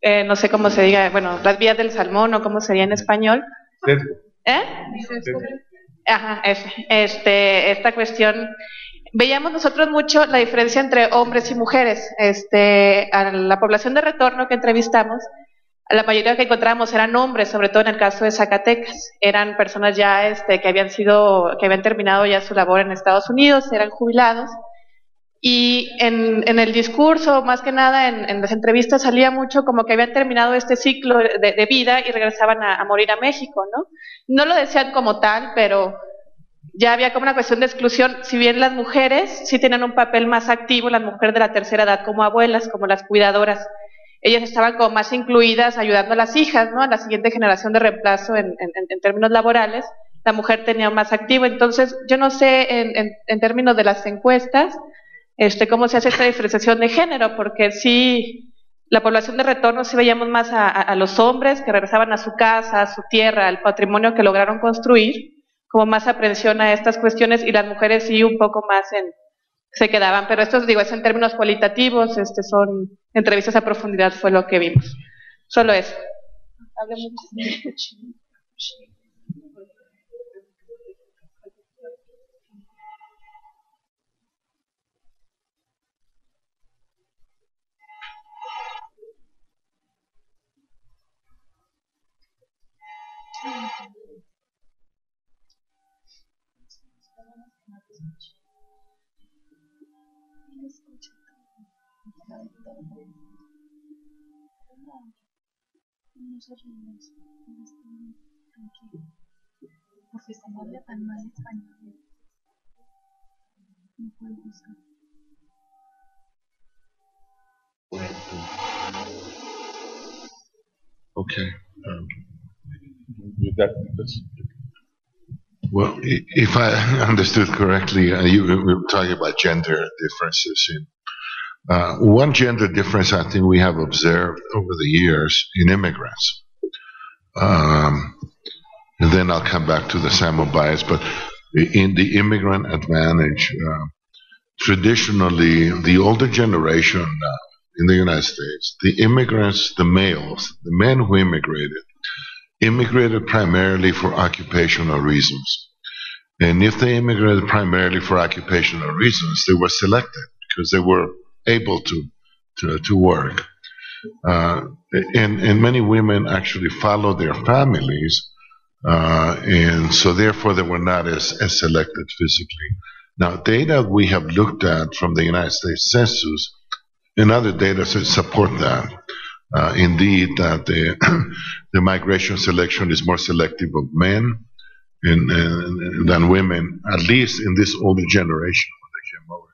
eh, no sé cómo se diga, bueno, las vías del salmón o cómo sería en español. ¿Eh? Ajá, este, este, esta cuestión, veíamos nosotros mucho la diferencia entre hombres y mujeres. Este, a la población de retorno que entrevistamos, la mayoría que encontramos eran hombres, sobre todo en el caso de Zacatecas. Eran personas ya este, que habían sido, que habían terminado ya su labor en Estados Unidos, eran jubilados. Y en, en el discurso, más que nada, en, en las entrevistas salía mucho como que habían terminado este ciclo de, de vida y regresaban a, a morir a México, ¿no? No lo decían como tal, pero ya había como una cuestión de exclusión. Si bien las mujeres sí tenían un papel más activo, las mujeres de la tercera edad como abuelas, como las cuidadoras, ellas estaban como más incluidas ayudando a las hijas, ¿no?, a la siguiente generación de reemplazo en, en, en términos laborales. La mujer tenía más activo. Entonces, yo no sé en, en, en términos de las encuestas este, cómo se hace esta diferenciación de género, porque sí, la población de retorno sí veíamos más a, a, a los hombres que regresaban a su casa, a su tierra, al patrimonio que lograron construir, como más aprensión a estas cuestiones, y las mujeres sí un poco más en... se quedaban, pero esto, digo, es en términos cualitativos, este, son entrevistas a profundidad, fue lo que vimos. Solo eso. Okay. Um, well, if I understood correctly, uh, you, we were talking about gender differences in. Uh, one gender difference I think we have observed over the years in immigrants, um, and then I'll come back to the Salmon bias, but in the immigrant advantage, uh, traditionally the older generation uh, in the United States, the immigrants, the males, the men who immigrated, immigrated primarily for occupational reasons. And if they immigrated primarily for occupational reasons, they were selected because they were able to to, to work, uh, and, and many women actually follow their families, uh, and so therefore they were not as, as selected physically. Now, data we have looked at from the United States Census and other data support that. Uh, indeed, that the, the migration selection is more selective of men and, and, than women, at least in this older generation when they came over.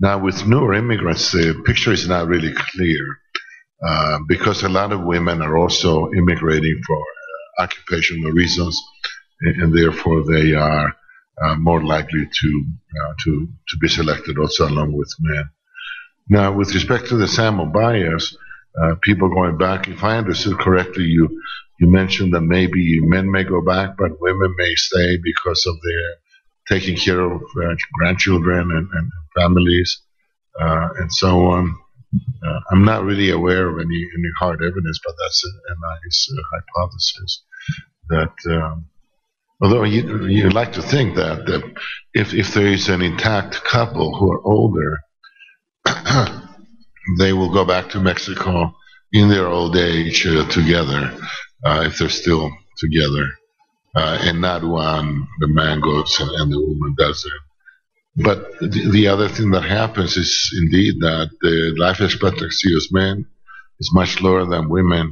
Now, with newer immigrants, the picture is not really clear uh, because a lot of women are also immigrating for uh, occupational reasons, and, and therefore they are uh, more likely to, uh, to, to be selected also along with men. Now, with respect to the sample bias, Uh, people going back, if I understood correctly, you you mentioned that maybe men may go back, but women may stay because of their taking care of uh, grandchildren and, and families uh, and so on. Uh, I'm not really aware of any, any hard evidence, but that's a, a nice uh, hypothesis. That um, although you you like to think that, that if if there is an intact couple who are older. They will go back to Mexico in their old age uh, together, uh, if they're still together, uh, and not one, the man goes and, and the woman doesn't. But the, the other thing that happens is indeed that the life expectancy of men is much lower than women,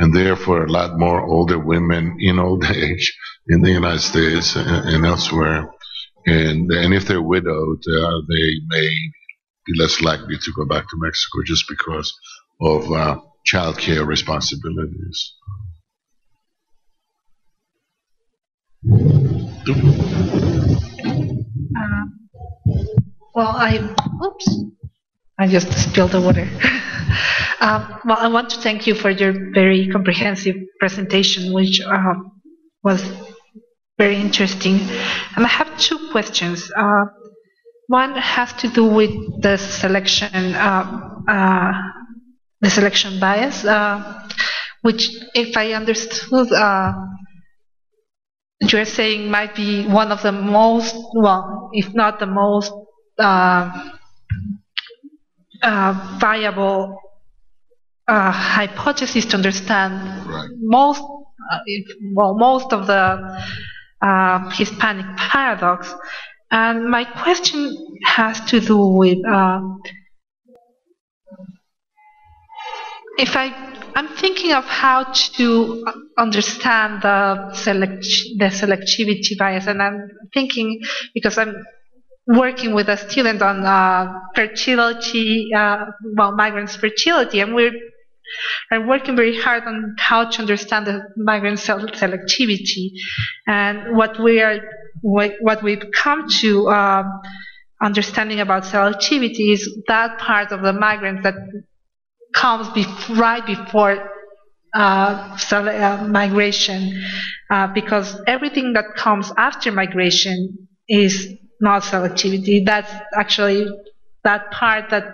and therefore a lot more older women in old age in the United States and, and elsewhere. And, and if they're widowed, uh, they may be less likely to go back to Mexico just because of uh, child care responsibilities. Uh, well, I, oops, I just spilled the water. um, well, I want to thank you for your very comprehensive presentation, which uh, was very interesting. And I have two questions. Uh, One has to do with the selection, uh, uh, the selection bias, uh, which, if I understood, uh, you're saying might be one of the most, well, if not the most uh, uh, viable uh, hypothesis to understand right. most, uh, if, well, most of the uh, Hispanic paradox. And my question has to do with uh, if I I'm thinking of how to understand the select the selectivity bias, and I'm thinking because I'm working with a student on uh, fertility, uh, well, migrants' fertility, and we're I'm working very hard on how to understand the migrant selectivity, and what we are. What we've come to uh, understanding about selectivity is that part of the migrants that comes bef right before uh, uh, migration, uh, because everything that comes after migration is not selectivity. That's actually that part that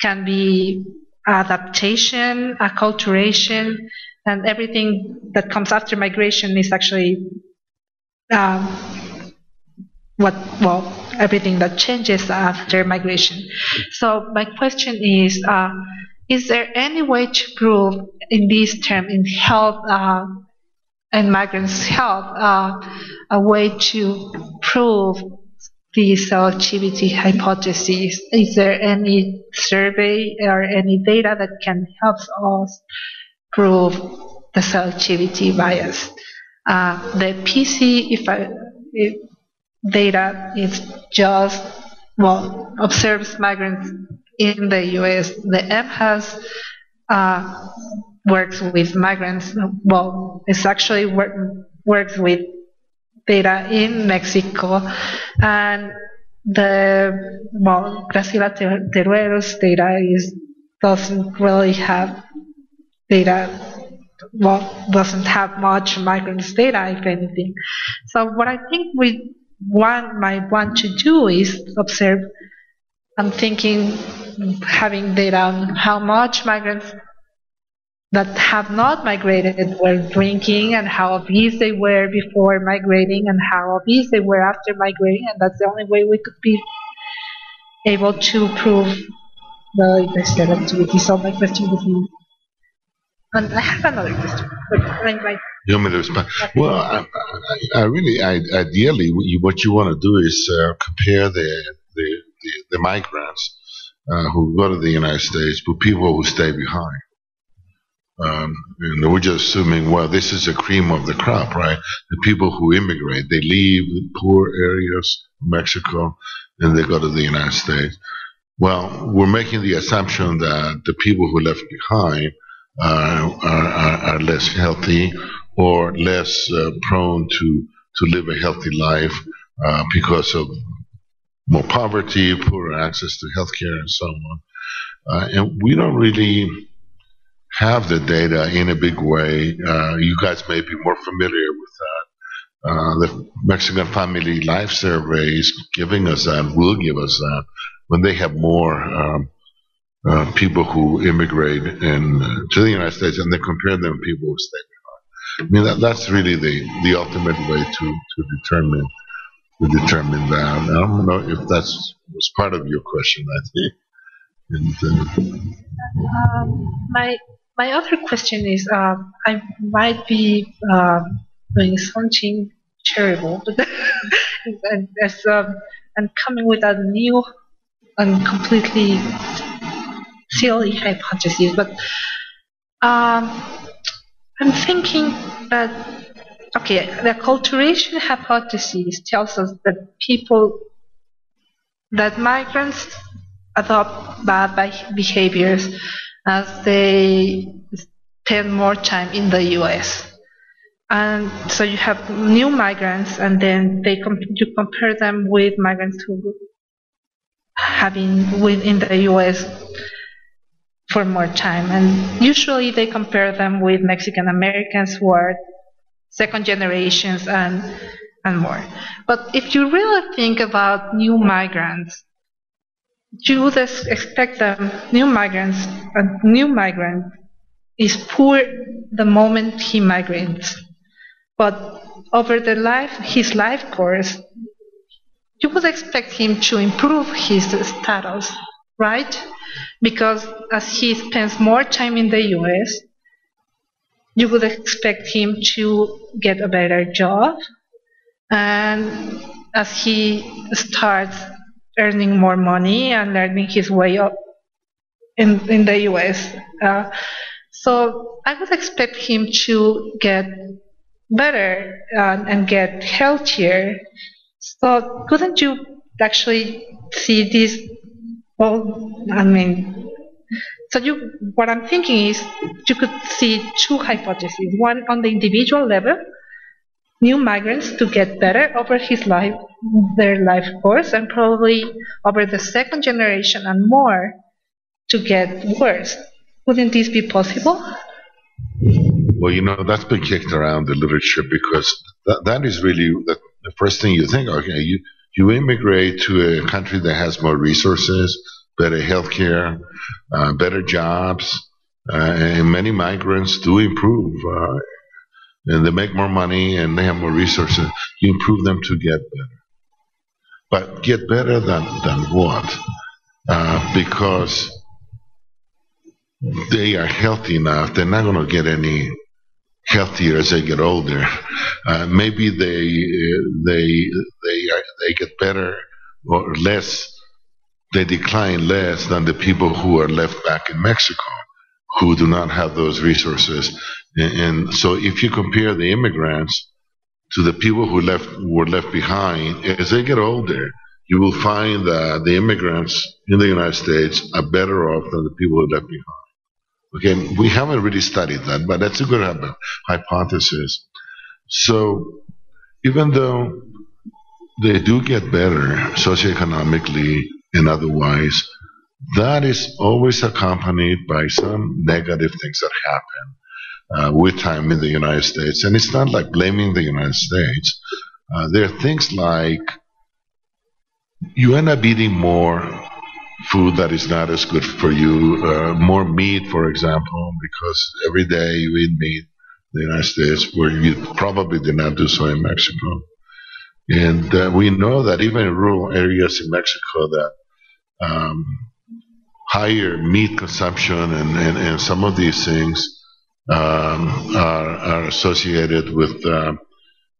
can be adaptation, acculturation, and everything that comes after migration is actually um, what, well, everything that changes after migration. So my question is, uh, is there any way to prove in this term, in health uh, and migrants' health, uh, a way to prove the selectivity hypothesis? Is there any survey or any data that can help us prove the selectivity bias? Uh, the P C, if I... If, data is just, well, observes migrants in the U S. The E P H A S uh, works with migrants, well, it's actually work, works with data in Mexico. And the, well, Graciela Teruelo's data is, doesn't really have data. Well, doesn't have much migrants data, if anything. So what I think we One might want to do is observe. I'm thinking having data on how much migrants that have not migrated were drinking, and how obese they were before migrating, and how obese they were after migrating, and that's the only way we could be able to prove the selectivity. So my question would be, And I have another question. But right, right. You want me to respond? Well, I, I really, I, ideally, what you, what you want to do is uh, compare the, the, the, the migrants uh, who go to the United States with people who stay behind. Um, and we're just assuming, well, this is the cream of the crop, right? The people who immigrate, they leave poor areas of Mexico and they go to the United States. Well, we're making the assumption that the people who left behind Uh, are, are, are less healthy or less uh, prone to, to live a healthy life uh, because of more poverty, poorer access to health care, and so on. Uh, and we don't really have the data in a big way. Uh, you guys may be more familiar with that. Uh, the Mexican Family Life Survey is giving us that, will give us that, when they have more um, Uh, people who immigrate and uh, to the United States, and they compare them to people who stay behind. I mean, that, that's really the the ultimate way to to determine to determine that. I don't know if that's was part of your question, I think. And, uh, um, my my other question is, uh, I might be uh, doing something terrible, but and, as, um, and coming with a new and completely silly hypothesis, but um, I'm thinking that, okay, the acculturation hypothesis tells us that people, that migrants adopt bad behaviors as they spend more time in the U S. And so you have new migrants, and then they comp you compare them with migrants who having within the U S for more time, and usually they compare them with Mexican Americans who are second generations and and more. But if you really think about new migrants, you would expect them, new migrants, a new migrant is poor the moment he migrates, but over the life his life course, you would expect him to improve his status, right? Because as he spends more time in the U S, you would expect him to get a better job, and as he starts earning more money and learning his way up in, in the U S. Uh, so I would expect him to get better and, and get healthier. So couldn't you actually see this? Well, I mean, so you, what I'm thinking is you could see two hypotheses. One on the individual level, new migrants to get better over his life, their life course, and probably over the second generation and more to get worse. Wouldn't this be possible? Well, you know, that's been kicked around the literature because that, that is really the, the first thing you think, okay, you, you immigrate to a country that has more resources, better health care, uh, better jobs, uh, and many migrants do improve. Uh, and they make more money and they have more resources. You improve them to get better. But get better than, than what? Uh, because they are healthy enough. They're not going to get any healthier as they get older. Uh, maybe they they they are, they get better or less. They decline less than the people who are left back in Mexico, who do not have those resources. And, and so, if you compare the immigrants to the people who left were left behind, as they get older, you will find that the immigrants in the United States are better off than the people who left behind. Okay, we haven't really studied that, but that's a good hypothesis. So even though they do get better socioeconomically and otherwise, that is always accompanied by some negative things that happen uh, with time in the United States. And it's not like blaming the United States. Uh, there are things like you end up eating more food that is not as good for you, uh, more meat, for example, because every day you eat meat in the United States, where you probably did not do so in Mexico. And uh, we know that even in rural areas in Mexico, that um, higher meat consumption and, and, and some of these things um, are, are associated with uh,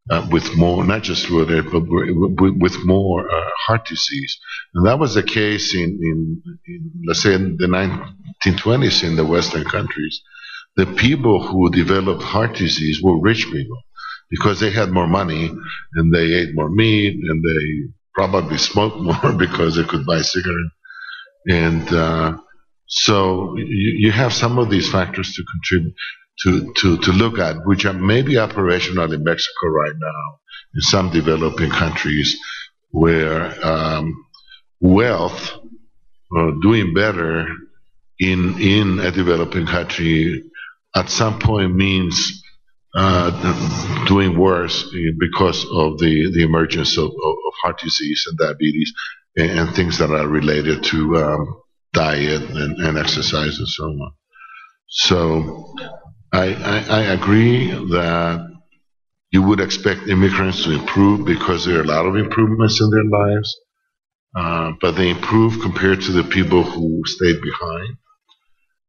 uh, with more, not just with it, but with more uh, heart disease. And that was the case in, in, in let's say, in the nineteen twenties in the Western countries. The people who developed heart disease were rich people because they had more money and they ate more meat and they probably smoked more because they could buy cigarettes. And uh, so you, you have some of these factors to contribute to, to, to look at, which are maybe operational in Mexico right now, in some developing countries where um, wealth, or doing better in, in a developing country, at some point means uh, doing worse because of the, the emergence of, of heart disease and diabetes and, and things that are related to um, diet and, and exercise and so on. So I, I, I agree that you would expect immigrants to improve because there are a lot of improvements in their lives, uh, but they improve compared to the people who stayed behind.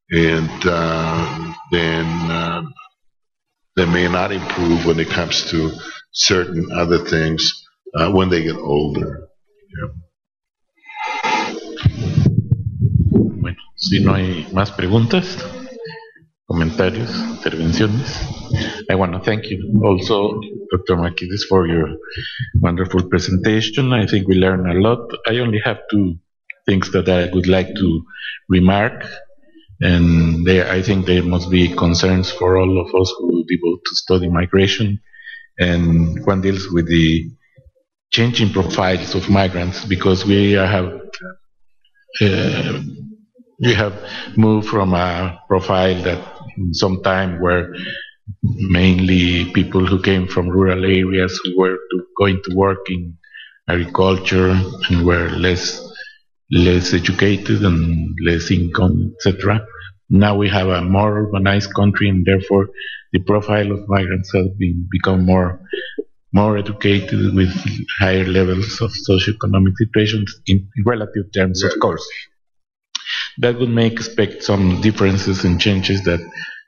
And uh, then uh, they may not improve when it comes to certain other things uh, when they get older. Yeah. Bueno, si no hay más preguntas, comentarios, intervenciones. I want to thank you also, Doctor Markides, for your wonderful presentation. I think we learned a lot. I only have two things that I would like to remark. And there, I think there must be concerns for all of us who devote to study migration, and one deals with the changing profiles of migrants, because we have uh, we have moved from a profile that some time were mainly people who came from rural areas who were to, going to work in agriculture and were less. less educated and less income, et cetera. Now we have a more urbanized country, and therefore the profile of migrants has been, become more more educated with higher levels of socioeconomic situations in relative terms, of course. That would make expect some differences and changes that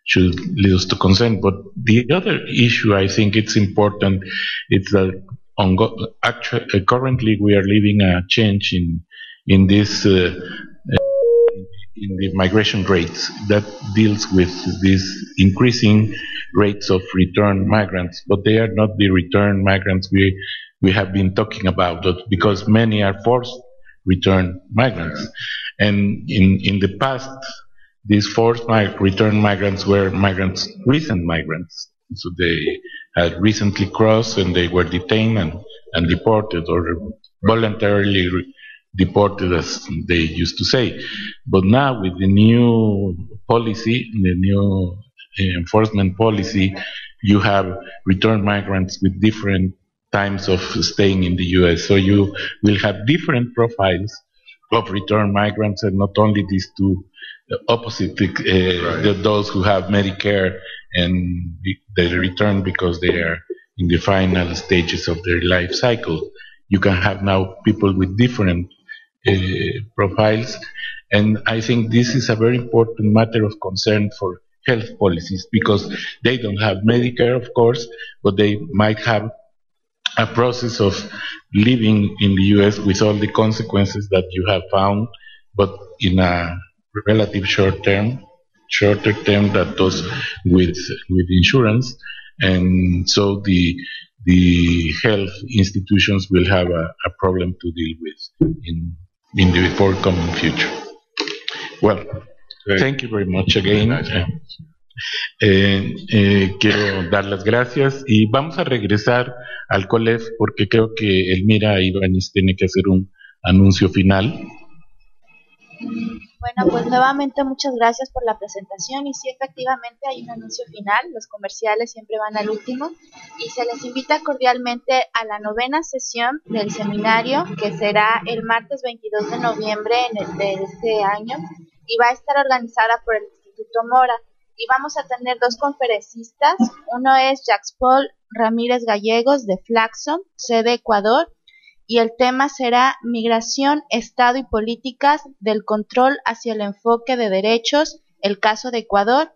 should lead us to concern. But the other issue I think it's important is that on actually, uh, currently we are living a change in in this, uh, in the migration rates that deals with these increasing rates of return migrants, but they are not the return migrants we, we have been talking about, because many are forced return migrants. And in, in the past, these forced mig- return migrants were migrants, recent migrants. So they had recently crossed and they were detained and, and deported, or voluntarily deported, as they used to say. But now with the new policy, the new enforcement policy, you have returned migrants with different times of staying in the U S. So you will have different profiles of returned migrants, and not only these two opposite, uh, right. Those who have Medicare and they return because they are in the final stages of their life cycle. You can have now people with different Uh, profiles, and I think this is a very important matter of concern for health policies, because they don't have Medicare, of course, but they might have a process of living in the U S with all the consequences that you have found, but in a relative short term, shorter term than those with with insurance, and so the the health institutions will have a, a problem to deal with in. in the forthcoming future. Well, very thank you very much again. Nice. Eh, eh, quiero dar las gracias y vamos a regresar al COLEF porque creo que Elmira Ibáñez tiene que hacer un anuncio final. Bueno, pues nuevamente muchas gracias por la presentación y sí, efectivamente hay un anuncio final, los comerciales siempre van al último, y se les invita cordialmente a la novena sesión del seminario que será el martes veintidós de noviembre de este año y va a estar organizada por el Instituto Mora, y vamos a tener dos conferencistas, uno es Jacques Paul Ramírez Gallegos de Flaxo, sede Ecuador, y el tema será Migración, Estado y Políticas del Control hacia el Enfoque de Derechos, el caso de Ecuador,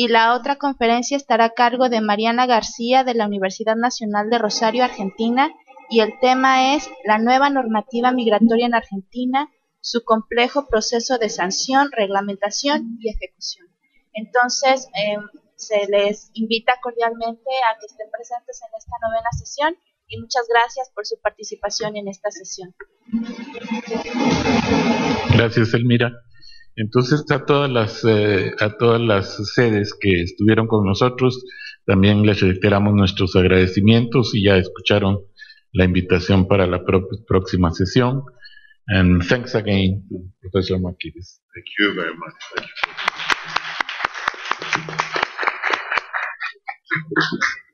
y la otra conferencia estará a cargo de Mariana García de la Universidad Nacional de Rosario, Argentina, y el tema es la nueva normativa migratoria en Argentina, su complejo proceso de sanción, reglamentación y ejecución. Entonces, eh, se les invita cordialmente a que estén presentes en esta novena sesión y muchas gracias por su participación en esta sesión. Gracias, Elmira. Entonces, a todas las, eh, a todas las sedes que estuvieron con nosotros, también les reiteramos nuestros agradecimientos y ya escucharon la invitación para la pro próxima sesión. And thanks again to Professor Markides. Thank you very much. Thank you.